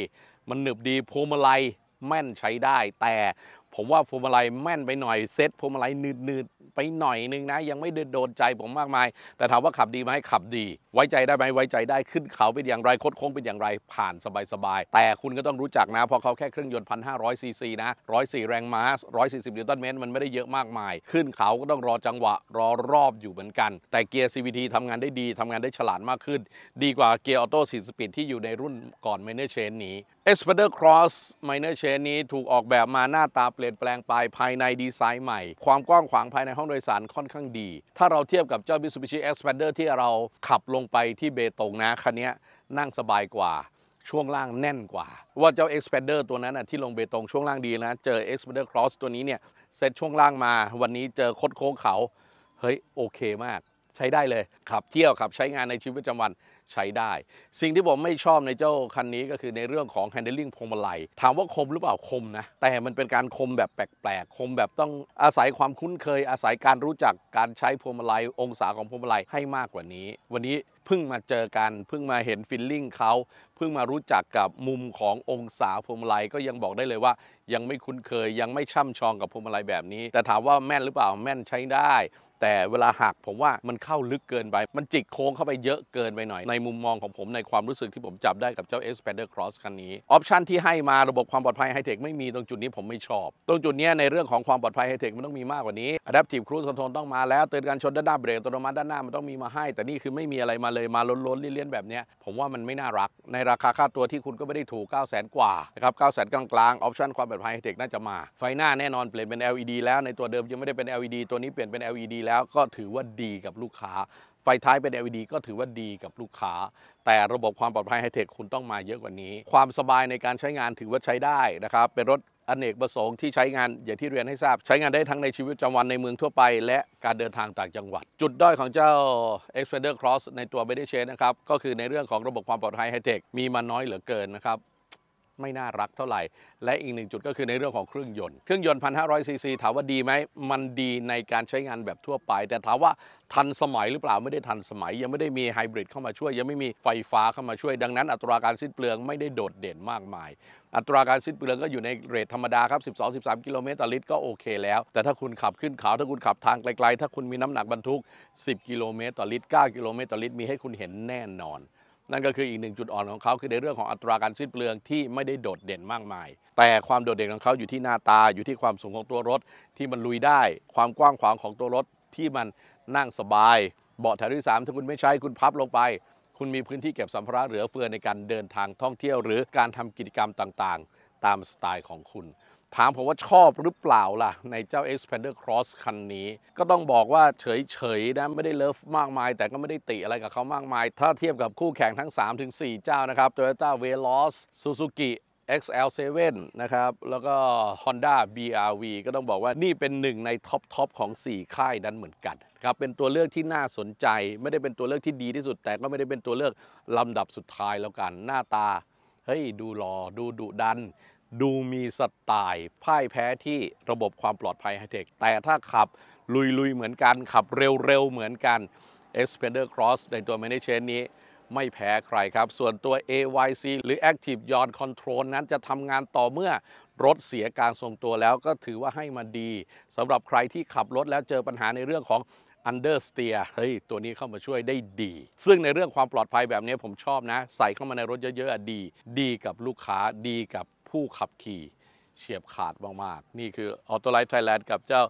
มันหนึบดีพวงมาลัยแม่นใช้ได้แต่ผมว่าพวงมาลัยแม่นไปหน่อยเซ็ตพวงมาลัยนืดๆไปหน่อยนึงนะยังไม่โดนใจผมมากมายแต่ถามว่าขับดีไหมขับดีไว้ใจได้ไหมไว้ใจได้ขึ้นเขาเป็นอย่างไรคดโค้งเป็นอย่างไรผ่านสบายๆแต่คุณก็ต้องรู้จักนะเพราะเขาแค่เครื่องยนต์ 1,500 ซีซีนะ104 แรงม้า140 นิวตันเมตรมันไม่ได้เยอะมากมายขึ้นเขาก็ต้องรอจังหวะรอรอบอยู่เหมือนกันแต่เกียร์ CVT ทำงานได้ดีทำงานได้ฉลาดมากขึ้นดีกว่าเกียร์ออโต้4สปีดที่อยู่ในรุ่นก่อน Minor Change นี้ Xpander Cross Minor Change นี้ถูกออกแบบมาหน้าตาเปลี่ยนแปลงไปภายในดีไซน์ใหม่ความกว้างขวางภายในห้องโดยสารค่อนข้างดีถ้าเราเทียบกับเจ้า Mitsubishi Xpander ที่เราขับลงไปที่เบตงนะคันนี้นั่งสบายกว่าช่วงล่างแน่นกว่าว่าเจ้า Xpander ตัวนั้นนะที่ลงเบตงช่วงล่างดีนะเจอ Xpander Cross ตัวนี้เนี่ยเซตช่วงล่างมาวันนี้เจอคดโค้งเขาเฮ้ยโอเคมากใช้ได้เลยขับเที่ยวขับใช้งานในชีวิตประจำวันใช้ได้สิ่งที่ผมไม่ชอบในเจ้าคันนี้ก็คือในเรื่องของ handling พวงมาลัยถามว่าคมหรือเปล่าคมนะแต่มันเป็นการคมแบบแปลกๆคมแบบต้องอาศัยความคุ้นเคยอาศัยการรู้จักการใช้พวงมาลัยองศาของพวงมาลัยให้มากกว่านี้วันนี้เพิ่งมาเจอกันเพิ่งมาเห็นฟีลลิ่งเขาเพิ่งมารู้จักกับมุมขององศาพวงมาลัยก็ยังบอกได้เลยว่ายังไม่คุ้นเคยยังไม่ช่ำชองกับพวงมาลัยแบบนี้แต่ถามว่าแม่นหรือเปล่าแม่นใช้ได้แต่เวลาหักผมว่ามันเข้าลึกเกินไปมันจิกโค้งเข้าไปเยอะเกินไปหน่อยในมุมมองของผมในความรู้สึกที่ผมจับได้กับเจ้า Xpander Cross คันนี้ออปชันที่ให้มาระบบความปลอดภัยไฮเทคไม่มีตรงจุดนี้ผมไม่ชอบตรงจุดนี้ในเรื่องของความปลอดภัยไฮเทคมันต้องมีมากกว่านี้ Adaptive Cruise Control ต้องมาแล้วเตือนการชนด้านหน้าเบรกอัตโนมัติด้านหน้ามันต้องมีมาให้แต่นี่คือไม่มีอะไรมาเลยมาล้นๆเลี่ยนๆแบบนี้ผมว่ามันไม่น่ารักในราคาค่าตัวที่คุณก็ไม่ได้ถูก 900,000 กว่านะครับ900,000 กลางๆออปชันความปลอดภัยไฮเทคน่าจะมาไฟหน้าแน่นอนเปลี่ยนเป็น LED แล้วในตัวเดิมยังไม่ได้เป็น LED ตัวนี้เปลี่ยนเป็น LEDแล้วก็ถือว่าดีกับลูกค้าไฟท้ายเป็น LED ก็ถือว่าดีกับลูกค้าแต่ระบบความปลอดภัยไฮเทคคุณต้องมาเยอะกว่านี้ความสบายในการใช้งานถือว่าใช้ได้นะครับเป็นรถอเนกประสงค์ที่ใช้งานอย่างที่เรียนให้ทราบใช้งานได้ทั้งในชีวิตประจำวันในเมืองทั่วไปและการเดินทางต่างจังหวัดจุดด้อยของเจ้า Xpander Cross ในตัว Minor Change นะครับก็คือในเรื่องของระบบความปลอดภัยไฮเทคมีมาน้อยเหลือเกินนะครับไม่น่ารักเท่าไหร่และอีกหนึ่งจุดก็คือในเรื่องของเครื่องยนต์ 1,500 ซีซีถามว่าดีไหมมันดีในการใช้งานแบบทั่วไปแต่ถามว่าทันสมัยหรือเปล่าไม่ได้ทันสมัยยังไม่ได้มีไฮบริดเข้ามาช่วยยังไม่มีไฟฟ้าเข้ามาช่วยดังนั้นอัตราการสิ้นเปลืองไม่ได้โดดเด่นมากมายอัตราการสิ้นเปลืองก็อยู่ในเรทธรรมดาครับ 12-13 กิโลเมตรต่อลิตรก็โอเคแล้วแต่ถ้าคุณขับขึ้นเขาถ้าคุณขับทางไกลๆถ้าคุณมีน้ำหนักบรรทุก10 กิโลเมตรต่อลิตร 9 กิโลเมตรต่อลิตรมีให้คุณเห็นแน่นอนนั่นก็คืออีกหนึ่งจุดอ่อนของเขาคือในเรื่องของอัตราการสิ้นเปลืองที่ไม่ได้โดดเด่นมากมายแต่ความโดดเด่นของเขาอยู่ที่หน้าตาอยู่ที่ความสูงของตัวรถที่มันลุยได้ความกว้างขวางของตัวรถที่มันนั่งสบายเบาะแถวที่3ถ้าคุณไม่ใช้คุณพับลงไปคุณมีพื้นที่เก็บสัมภาระเหลือเฟือในการเดินทางท่องเที่ยวหรือการทำกิจกรรมต่างๆตามสไตล์ของคุณถามผมว่าชอบหรือเปล่าล่ะในเจ้า Xpander Cross คันนี้ก็ต้องบอกว่าเฉยๆนะไม่ได้เลิฟมากมายแต่ก็ไม่ได้ติอะไรกับเขามากมายถ้าเทียบกับคู่แข่งทั้ง 3-4 เจ้านะครับ Toyota Veloz Suzuki XL7 นะครับแล้วก็ Honda BRV ก็ต้องบอกว่านี่เป็นหนึ่งในท็อปของ4ค่ายนั้นเหมือนกันครับเป็นตัวเลือกที่น่าสนใจไม่ได้เป็นตัวเลือกที่ดีที่สุดแต่ก็ไม่ได้เป็นตัวเลือกลำดับสุดท้ายแล้วกันหน้าตาเฮ้ยดูหล่อดูดุดันดูมีสไตล์พ่ายแพ้ที่ระบบความปลอดภัยไฮเทคแต่ถ้าขับลุยเหมือนกันขับเร็วเหมือนกัน Xpander Cross ในตัว Minor Change นี้ไม่แพ้ใครครับส่วนตัว AYC หรือ Active Yaw Control นั้นจะทำงานต่อเมื่อรถเสียการทรงตัวแล้วก็ถือว่าให้มาดีสำหรับใครที่ขับรถแล้วเจอปัญหาในเรื่องของ understeer เฮ้ยตัวนี้เข้ามาช่วยได้ดีซึ่งในเรื่องความปลอดภัยแบบนี้ผมชอบนะใส่เข้ามาในรถเยอะๆดีกับลูกค้าดีกับผู้ขับขี่เฉียบขาดมากๆนี่คือ Autolite Thailand กับเจ้า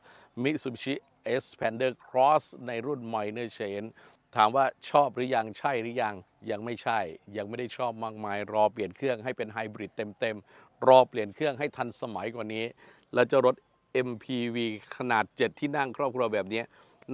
Mitsubishi Xpander Cross ในรุ่น Minor Change ถามว่าชอบหรือยังใช่หรือยังไม่ใช่ยังไม่ได้ชอบมากมายรอเปลี่ยนเครื่องให้เป็นไฮบริดเต็มๆรอเปลี่ยนเครื่องให้ทันสมัยกว่านี้แล้วเจ้ารถ MPV ขนาด7ที่นั่งครอบครัวแบบนี้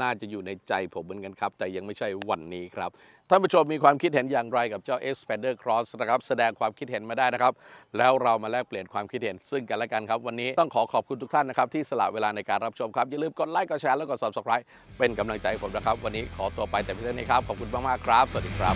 น่าจะอยู่ในใจผมเหมือนกันครับแต่ยังไม่ใช่วันนี้ครับท่านผู้ชมมีความคิดเห็นอย่างไรกับเจ้า Xpander Cross นะครับแสดงความคิดเห็นมาได้นะครับแล้วเรามาแลกเปลี่ยนความคิดเห็นซึ่งกันและกันครับวันนี้ต้องขอบคุณทุกท่านนะครับที่สละเวลาในการรับชมครับอย่าลืมกดไลค์กดแชร์แล้วกด Subscribe เป็นกำลังใจให้ผมนะครับวันนี้ขอตัวไปแต่เพียงเท่านี้ครับขอบคุณมากๆครับสวัสดีครับ